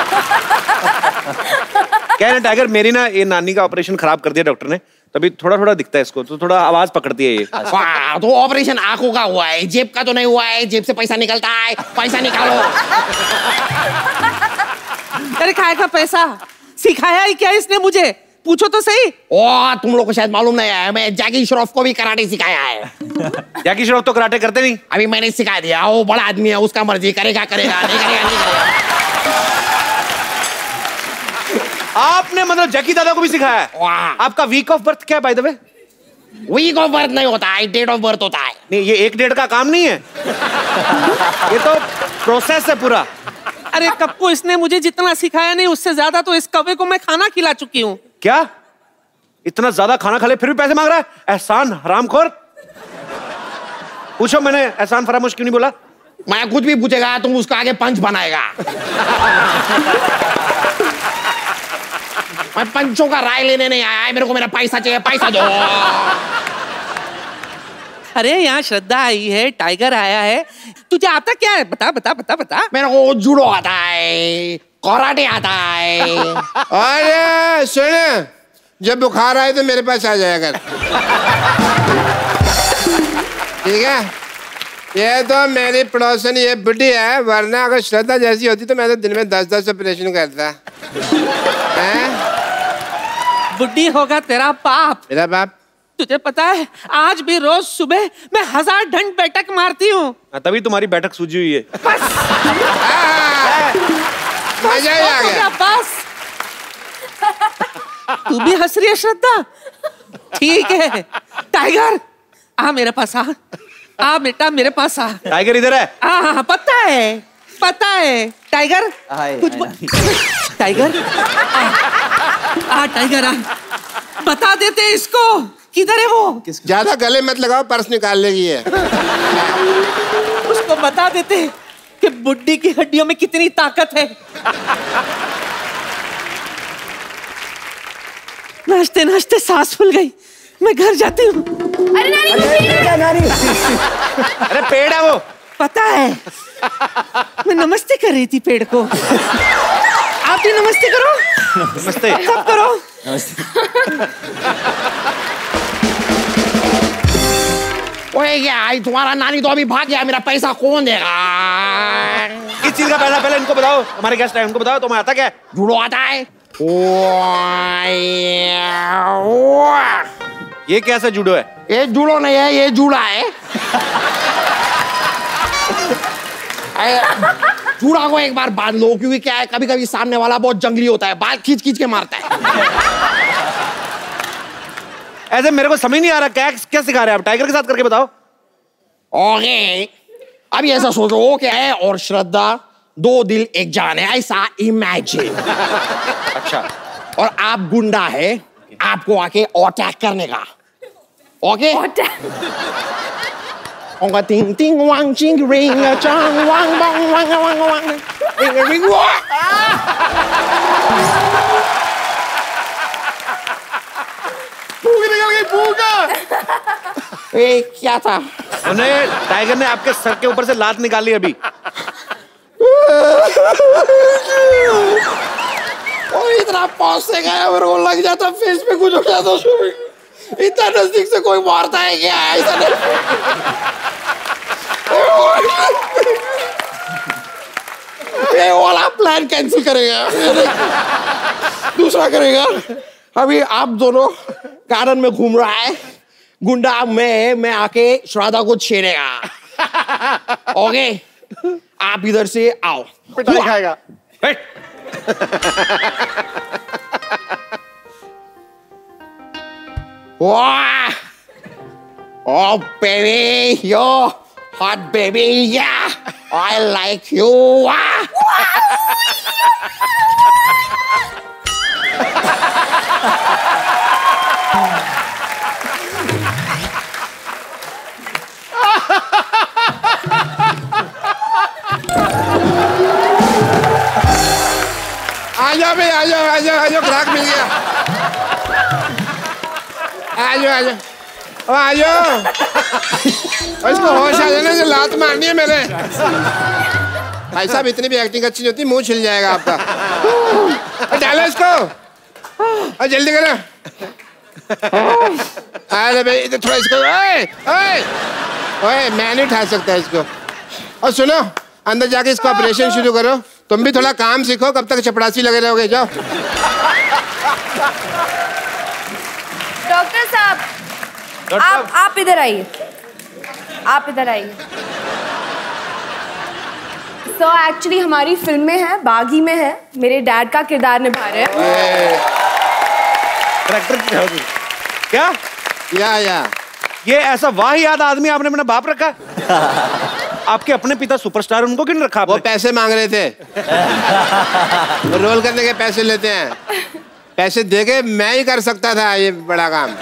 क्या ना टाइगर, मेरी ना ये नानी का ऑपरेशन खराब कर दिया डॉक्टर ने, तभी थोड़ा थोड़ा दिखता है इसको, तो थोड़ा आवाज पकड़ती है ये। वाह, तो ऑपरेशन आंखों का हुआ है, जेब का तो नहीं हुआ है? जेब से पैसा निकलता है, पैसा निकालो। अरे खाएगा पैसा, सिखाया ही क्या इसने मुझे, पूछो तो सही। ओ तुम लोग को शायद मालूम नहीं है, मैं जैकी श्रॉफ को भी कराटे सिखाया है। जैकी श्रॉफ तो कराटे करते नहीं, अभी मैंने सिखा दिया। वो बड़ा आदमी है, उसका मर्जी, करेगा करेगा, नहीं करेगा नहीं करेगा। आपने मतलब जैकी दादा को भी सिखाया है? आपका वीक ऑफ बर्थ क्या है by the way? Week of birth नहीं होता है, डेट ऑफ बर्थ होता है। नहीं ये एक डेट का काम नहीं है। ये तो प्रोसेस है पूरा। अरे कप्पू, इसने मुझे जितना सिखाया नहीं उससे ज्यादा तो इस कव्वे को मैं खाना खिला चुकी हूँ। क्या इतना ज्यादा खाना खा ले फिर भी पैसे मांग रहा है? एहसान हरामखोर, पूछो मैंने एहसान फरामोश क्यों नहीं बोला? मैं कुछ भी पूछेगा तुम उसका आगे पंच बनाएगा। मैं पंचों का राय लेने नहीं आया, मेरे को मेरा पैसा चाहिए, पैसा दो। अरे यहाँ श्रद्धा आई है, टाइगर आया है, तुझे आता क्या है बता बता बता बता? मेरे को जूडो आता है, कराटे आता है। अरे सुन, जब बुखार आए तो मेरे पास आ जाया कर, ठीक है? ये तो मेरी पड़ोसन ये बुढ़ी है, वरना अगर श्रद्धा जैसी होती तो मैं तो दिन में दस दस ऑपरेशन करता। बुढ़ी होगा तेरा बाप। मेरा बाप? तुझे पता है आज भी रोज सुबह मैं हजार ढंड बैठक मारती हूँ। तभी तुम्हारी बैठक सूजी हुई है। मजा ही आ गया। बस तू भी हंस रही है श्रद्धा, ठीक है? टाइगर आ मेरे पास, आ आ बेटा मेरे पास आ। टाइगर इधर है? हाँ हाँ पता है, पता है। टाइगर कुछ टाइगर आ, टाइगर आ, बता देते इसको किधर है वो। ज्यादा गले मत लगाओ, पर्स निकाल लेगी है। उसको बता देते कि बुड्ढी की हड्डियों में कितनी ताकत है। नाचते नाचते सांस फूल गई, मैं घर जाती हूँ। अरे नानी, अरे नानी, अरे पेड़ है वो। पता है मैं नमस्ते कर रही थी पेड़ को। आप भी नमस्ते करो, नमस्ते सब करो। ओए यार तुम्हारा नानी तो अभी भाग गया, मेरा पैसा कौन देगा? किस चीज का पैसा पहले इनको बताओ, हमारे गेस्ट हैं उनको बताओ। तुम्हें आता क्या? जूडो आता है। ये कैसा जूडो है? ये जूडो नहीं है, ये जूड़ा है। जूड़ा को एक बार बांध लो, क्योंकि क्या है कभी कभी सामने वाला बहुत जंगली होता है, बाल खींच खींच के मारता है। ऐसे मेरे को समझ नहीं आ रहा क्या क्या सिखा रहे हैं आप? टाइगर के साथ करके बताओ। ओके अभी ऐसा सोचो, ओके है और श्रद्धा दो दिल एक जान है, ऐसा इमेजिन। अच्छा और आप गुंडा है आपको आके अटैक करने का, ओके? ओंगा टिंग टिंग वांग चिंग रिंग चांग वांग वांग वांग वांग वांग रिंग रिंग वांग। भूख निकल गई, भूख। ये क्या था? उन्हें टाइगर ने आपके सर के ऊपर से लात निकाली अभी। और इतना पास से गया मेरे को लग जाता फेस पे कुछ हो जाता। इतना नजदीक से कोई मारता है क्या? ऐसा नहीं। ये वाला प्लान कैंसिल करेगा, दूसरा करेगा। अभी आप दोनों गार्डन में घूम रहा है गुंडा, मैं मैं आके श्राद्धा को छेड़ेगा, ओके? आप इधर से आओ, पिटाई खाएगा। वाह! Oh baby, you're hot baby, yeah! I like you! Wow! आजा भाई, आजा आजा आजा, ग्राहक मिल गया। आजा आजा आजा, इसको होश आ जाने से लात मारनी है मैंने। भाई साहब इतनी भी एक्टिंग अच्छी नहीं होती, मुंह छिल जाएगा आपका। डालो इसको और जल्दी करो। अरे भाई थोड़ा इसको, ओए ओए ओए, मैं नहीं उठा सकता इसको। और सुनो, अंदर जाके इसको ऑपरेशन शुरू करो। तुम भी थोड़ा काम सीखो, कब तक चपड़ासी लगे रहोगे? जाओ। डॉक्टर साहब आप आप इधर आइए, आप इधर आइए। सो एक्चुअली हमारी फिल्म में है, बागी में है, मेरे डैड का किरदार निभा रहे हैं। क्या या या ये ऐसा वाहियात आदमी आपने अपना बाप रखा? आपके अपने पिता सुपरस्टार, उनको क्यों रखा आपने? वो पैसे मांग रहे थे। वो रोल करने के पैसे लेते हैं, पैसे दे के मैं ही कर सकता था ये बड़ा काम।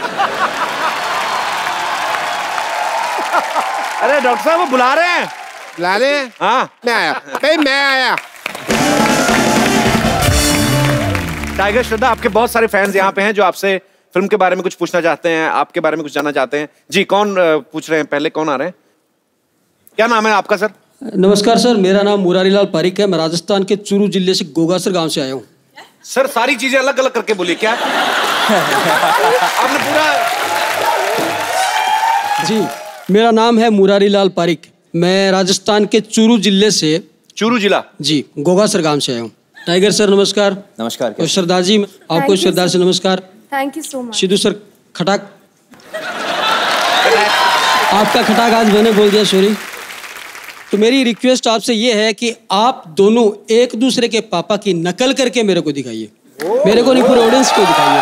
अरे डॉक्टर साहब वो बुला रहे हैं, बुला रहे हैं। हाँ मैं आया भाई, मैं आया। टाइगर श्रद्धा, आपके बहुत सारे फैंस यहाँ पे हैं जो आपसे फिल्म के बारे में कुछ पूछना चाहते हैं, आपके बारे में कुछ जानना चाहते हैं। जी कौन पूछ रहे हैं? पहले कौन आ रहे हैं? क्या नाम है आपका सर? नमस्कार सर, मेरा नाम मुरारी लाल पारिक है। मैं राजस्थान के चूरू जिले से गोगा सर गांव से आया हूँ। सर सारी चीजें अलग अलग करके बोली क्या? आपने पूरा। जी मेरा नाम है मुरारी लाल पारिक, मैं राजस्थान के चूरू जिले से, चूरू जिला जी, गोगा सर गांव से आया हूँ। टाइगर सर नमस्कार। नमस्कार। और श्रद्धा जी आपको श्रद्धा से नमस्कार। Thank you so much. Sidhu sir खटाक, आपका खटाक आज मैंने बोल दिया, सॉरी। तो मेरी रिक्वेस्ट आपसे ये है कि आप दोनों एक दूसरे के पापा की नकल करके मेरे को दिखाइए, मेरे को नहीं पूरे ऑडियंस को दिखाइए।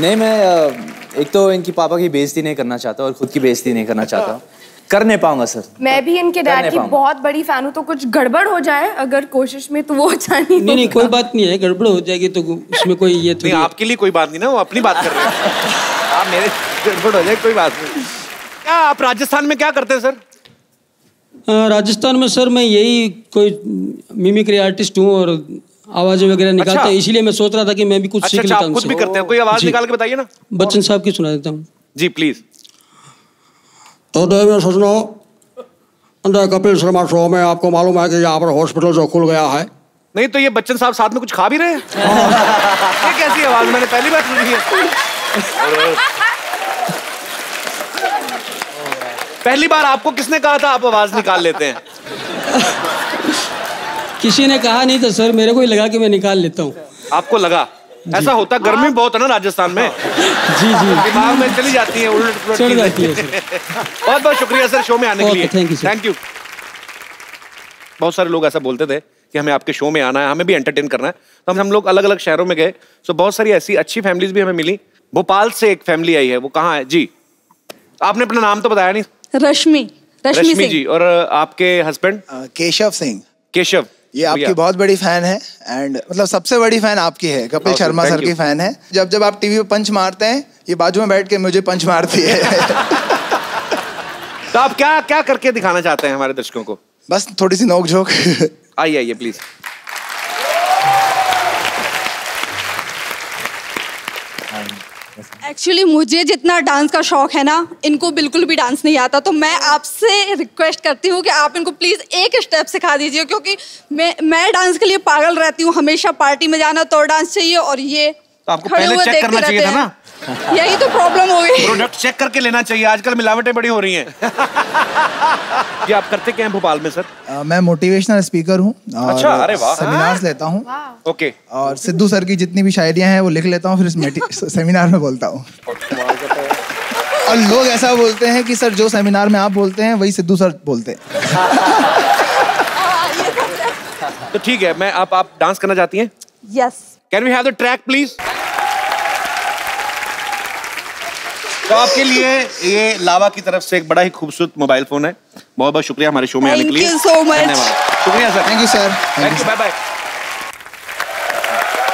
नहीं मैं एक तो इनकी पापा की बेइज्जती नहीं करना चाहता और खुद की बेइज्जती नहीं करना चाहता, कर नहीं पाऊंगा सर। मैं भी इनके डैड की बहुत बड़ी फैन हूँ, तो कुछ गड़बड़ हो जाए अगर कोशिश में तो वो अच्छा नहीं। नहीं नहीं कोई बात नहीं है, गड़बड़ हो जाएगी तो उसमें कोई ये नहीं। आपके लिए कोई बात नहीं ना, वो अपनी बात कर रहे हैं आप, मेरे गड़बड़ हो जाए कोई बात नहीं। क्या आप राजस्थान में क्या करते हैं सर? राजस्थान में सर मैं यही कोई मिमिक्री आर्टिस्ट हूँ और आवाजें वगैरह निकालता हूँ, इसीलिए मैं सोच रहा था कि मैं भी कुछ सीख लेता हूँ। कुछ भी करते हैं, कोई आवाज निकाल के बताइए ना। बच्चन साहब की सुना देता हूँ जी प्लीज। तो देवी सजनो, द कपिल शर्मा शो में आपको मालूम है कि यहाँ पर हॉस्पिटल जो खुल गया है। नहीं तो ये बच्चन साहब साथ में कुछ खा भी रहे हैं? कैसी आवाज, मैंने पहली बार सुनी है। पहली बार आपको किसने कहा था आप आवाज निकाल लेते हैं? किसी ने कहा नहीं था सर, मेरे को ही लगा कि मैं निकाल लेता हूँ। आपको लगा? ऐसा होता, गर्मी बहुत है ना राजस्थान में। जी जी, दिमाग में चली जाती है, उलट चली जाती है। बहुत बहुत शुक्रिया सर शो में आने के लिए। Thank you thank you. बहुत सारे लोग ऐसा बोलते थे कि हमें आपके शो में आना है, हमें भी एंटरटेन करना है, तो हम लोग अलग अलग शहरों में गए। सो बहुत सारी ऐसी अच्छी फैमिलीज भी हमें मिली। भोपाल से एक फैमिली आई है, वो कहाँ है जी? आपने अपना नाम तो बताया नहीं। रश्मि रश्मि जी। और आपके हस्बैंड? केशव सिंह। केशव ये आपकी बहुत बड़ी फैन है एंड मतलब सबसे बड़ी फैन आपकी है, कपिल शर्मा सर की फैन है। जब जब आप टीवी पे पंच मारते हैं ये बाजू में बैठ के मुझे पंच मारती है। तो आप क्या क्या करके दिखाना चाहते हैं हमारे दर्शकों को? बस थोड़ी सी नोकझोंक। आइए आइए प्लीज। एक्चुअली मुझे जितना डांस का शौक है ना, इनको बिल्कुल भी डांस नहीं आता, तो मैं आपसे रिक्वेस्ट करती हूँ कि आप इनको प्लीज़ एक स्टेप सिखा दीजिए, क्योंकि मैं मैं डांस के लिए पागल रहती हूँ। हमेशा पार्टी में जाना तो डांस चाहिए, और ये तो आपको पहले चेक करना चाहिए था ना। यही तो प्रॉब्लम हो गई, प्रोडक्ट चेक करके लेना चाहिए। आजकल मिलावटें बड़ी हो रही हैं। जी आप करते क्या हैं भोपाल में सर? आ, मैं मोटिवेशनल स्पीकर हूँ। अच्छा, अरे वाह। सेमिनार्स लेता हूँ। ओके। और सिद्धू सर की जितनी भी शायरियाँ हैं वो लिख लेता हूँ, फिर इस सेमिनार में बोलता हूँ। और लोग ऐसा बोलते हैं कि सर जो सेमिनार में आप बोलते हैं वही सिद्धू सर बोलते हैं। तो ठीक है, मैं आप आप डांस करना चाहती हैं? Yes. Can we have the track please? तो आपके लिए ये लावा की तरफ से एक बड़ा ही खूबसूरत मोबाइल फोन है। बहुत बहुत शुक्रिया हमारे शो में आने के लिए। Thank you so much. धन्यवाद। शुक्रिया sir. Thank you sir. Thank you. Bye bye.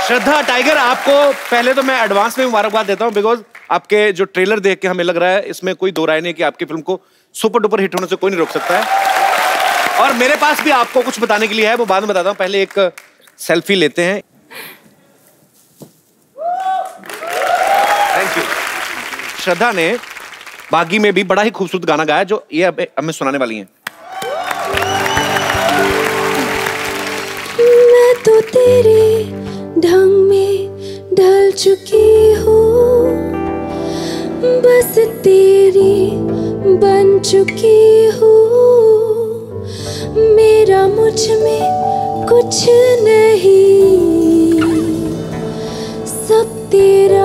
Shraddha, Tiger, आपको पहले तो मैं एडवांस में मुबारकबाद देता हूँ, बिकॉज आपके जो ट्रेलर देख के हमें लग रहा है, इसमें कोई दो राय नहीं कि आपकी फिल्म को सुपर डुपर हिट होने से कोई नहीं रोक सकता है। और मेरे पास भी आपको कुछ बताने के लिए है, वो बाद में बताता हूँ। पहले एक सेल्फी लेते हैं। Thank you. श्रद्धा ने बागी में भी बड़ा ही खूबसूरत गाना गाया, जो ये अब हमें सुनाने वाली हैं। मैं तो तेरे ढंग में ढल चुकी हूँ, बस तेरी बन चुकी हूँ, मेरा मुझ में कुछ नहीं, सब तेरा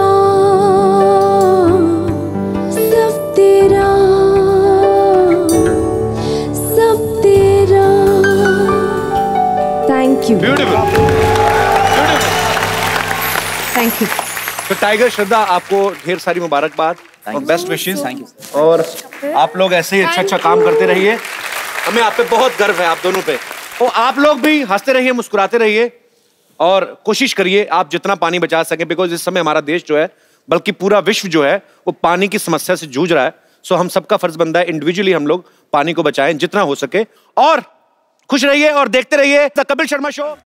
ब्यूटीफुल, थैंक यू। तो टाइगर, श्रद्धा, आपको ढेर सारी मुबारकबाद और बेस्ट विशेस। Thank you. और आप लोग ऐसे ही अच्छा अच्छा काम करते रहिए, हमें आप पे बहुत गर्व है, आप दोनों पे। तो आप लोग भी हंसते रहिए, मुस्कुराते रहिए, और कोशिश करिए आप जितना पानी बचा सके, बिकॉज इस समय हमारा देश जो है, बल्कि पूरा विश्व जो है, वो पानी की समस्या से जूझ रहा है। सो हम सबका फर्ज बनता है इंडिविजुअली हम लोग पानी को बचाएं जितना हो सके, और खुश रहिए और देखते रहिए द कपिल शर्मा शो।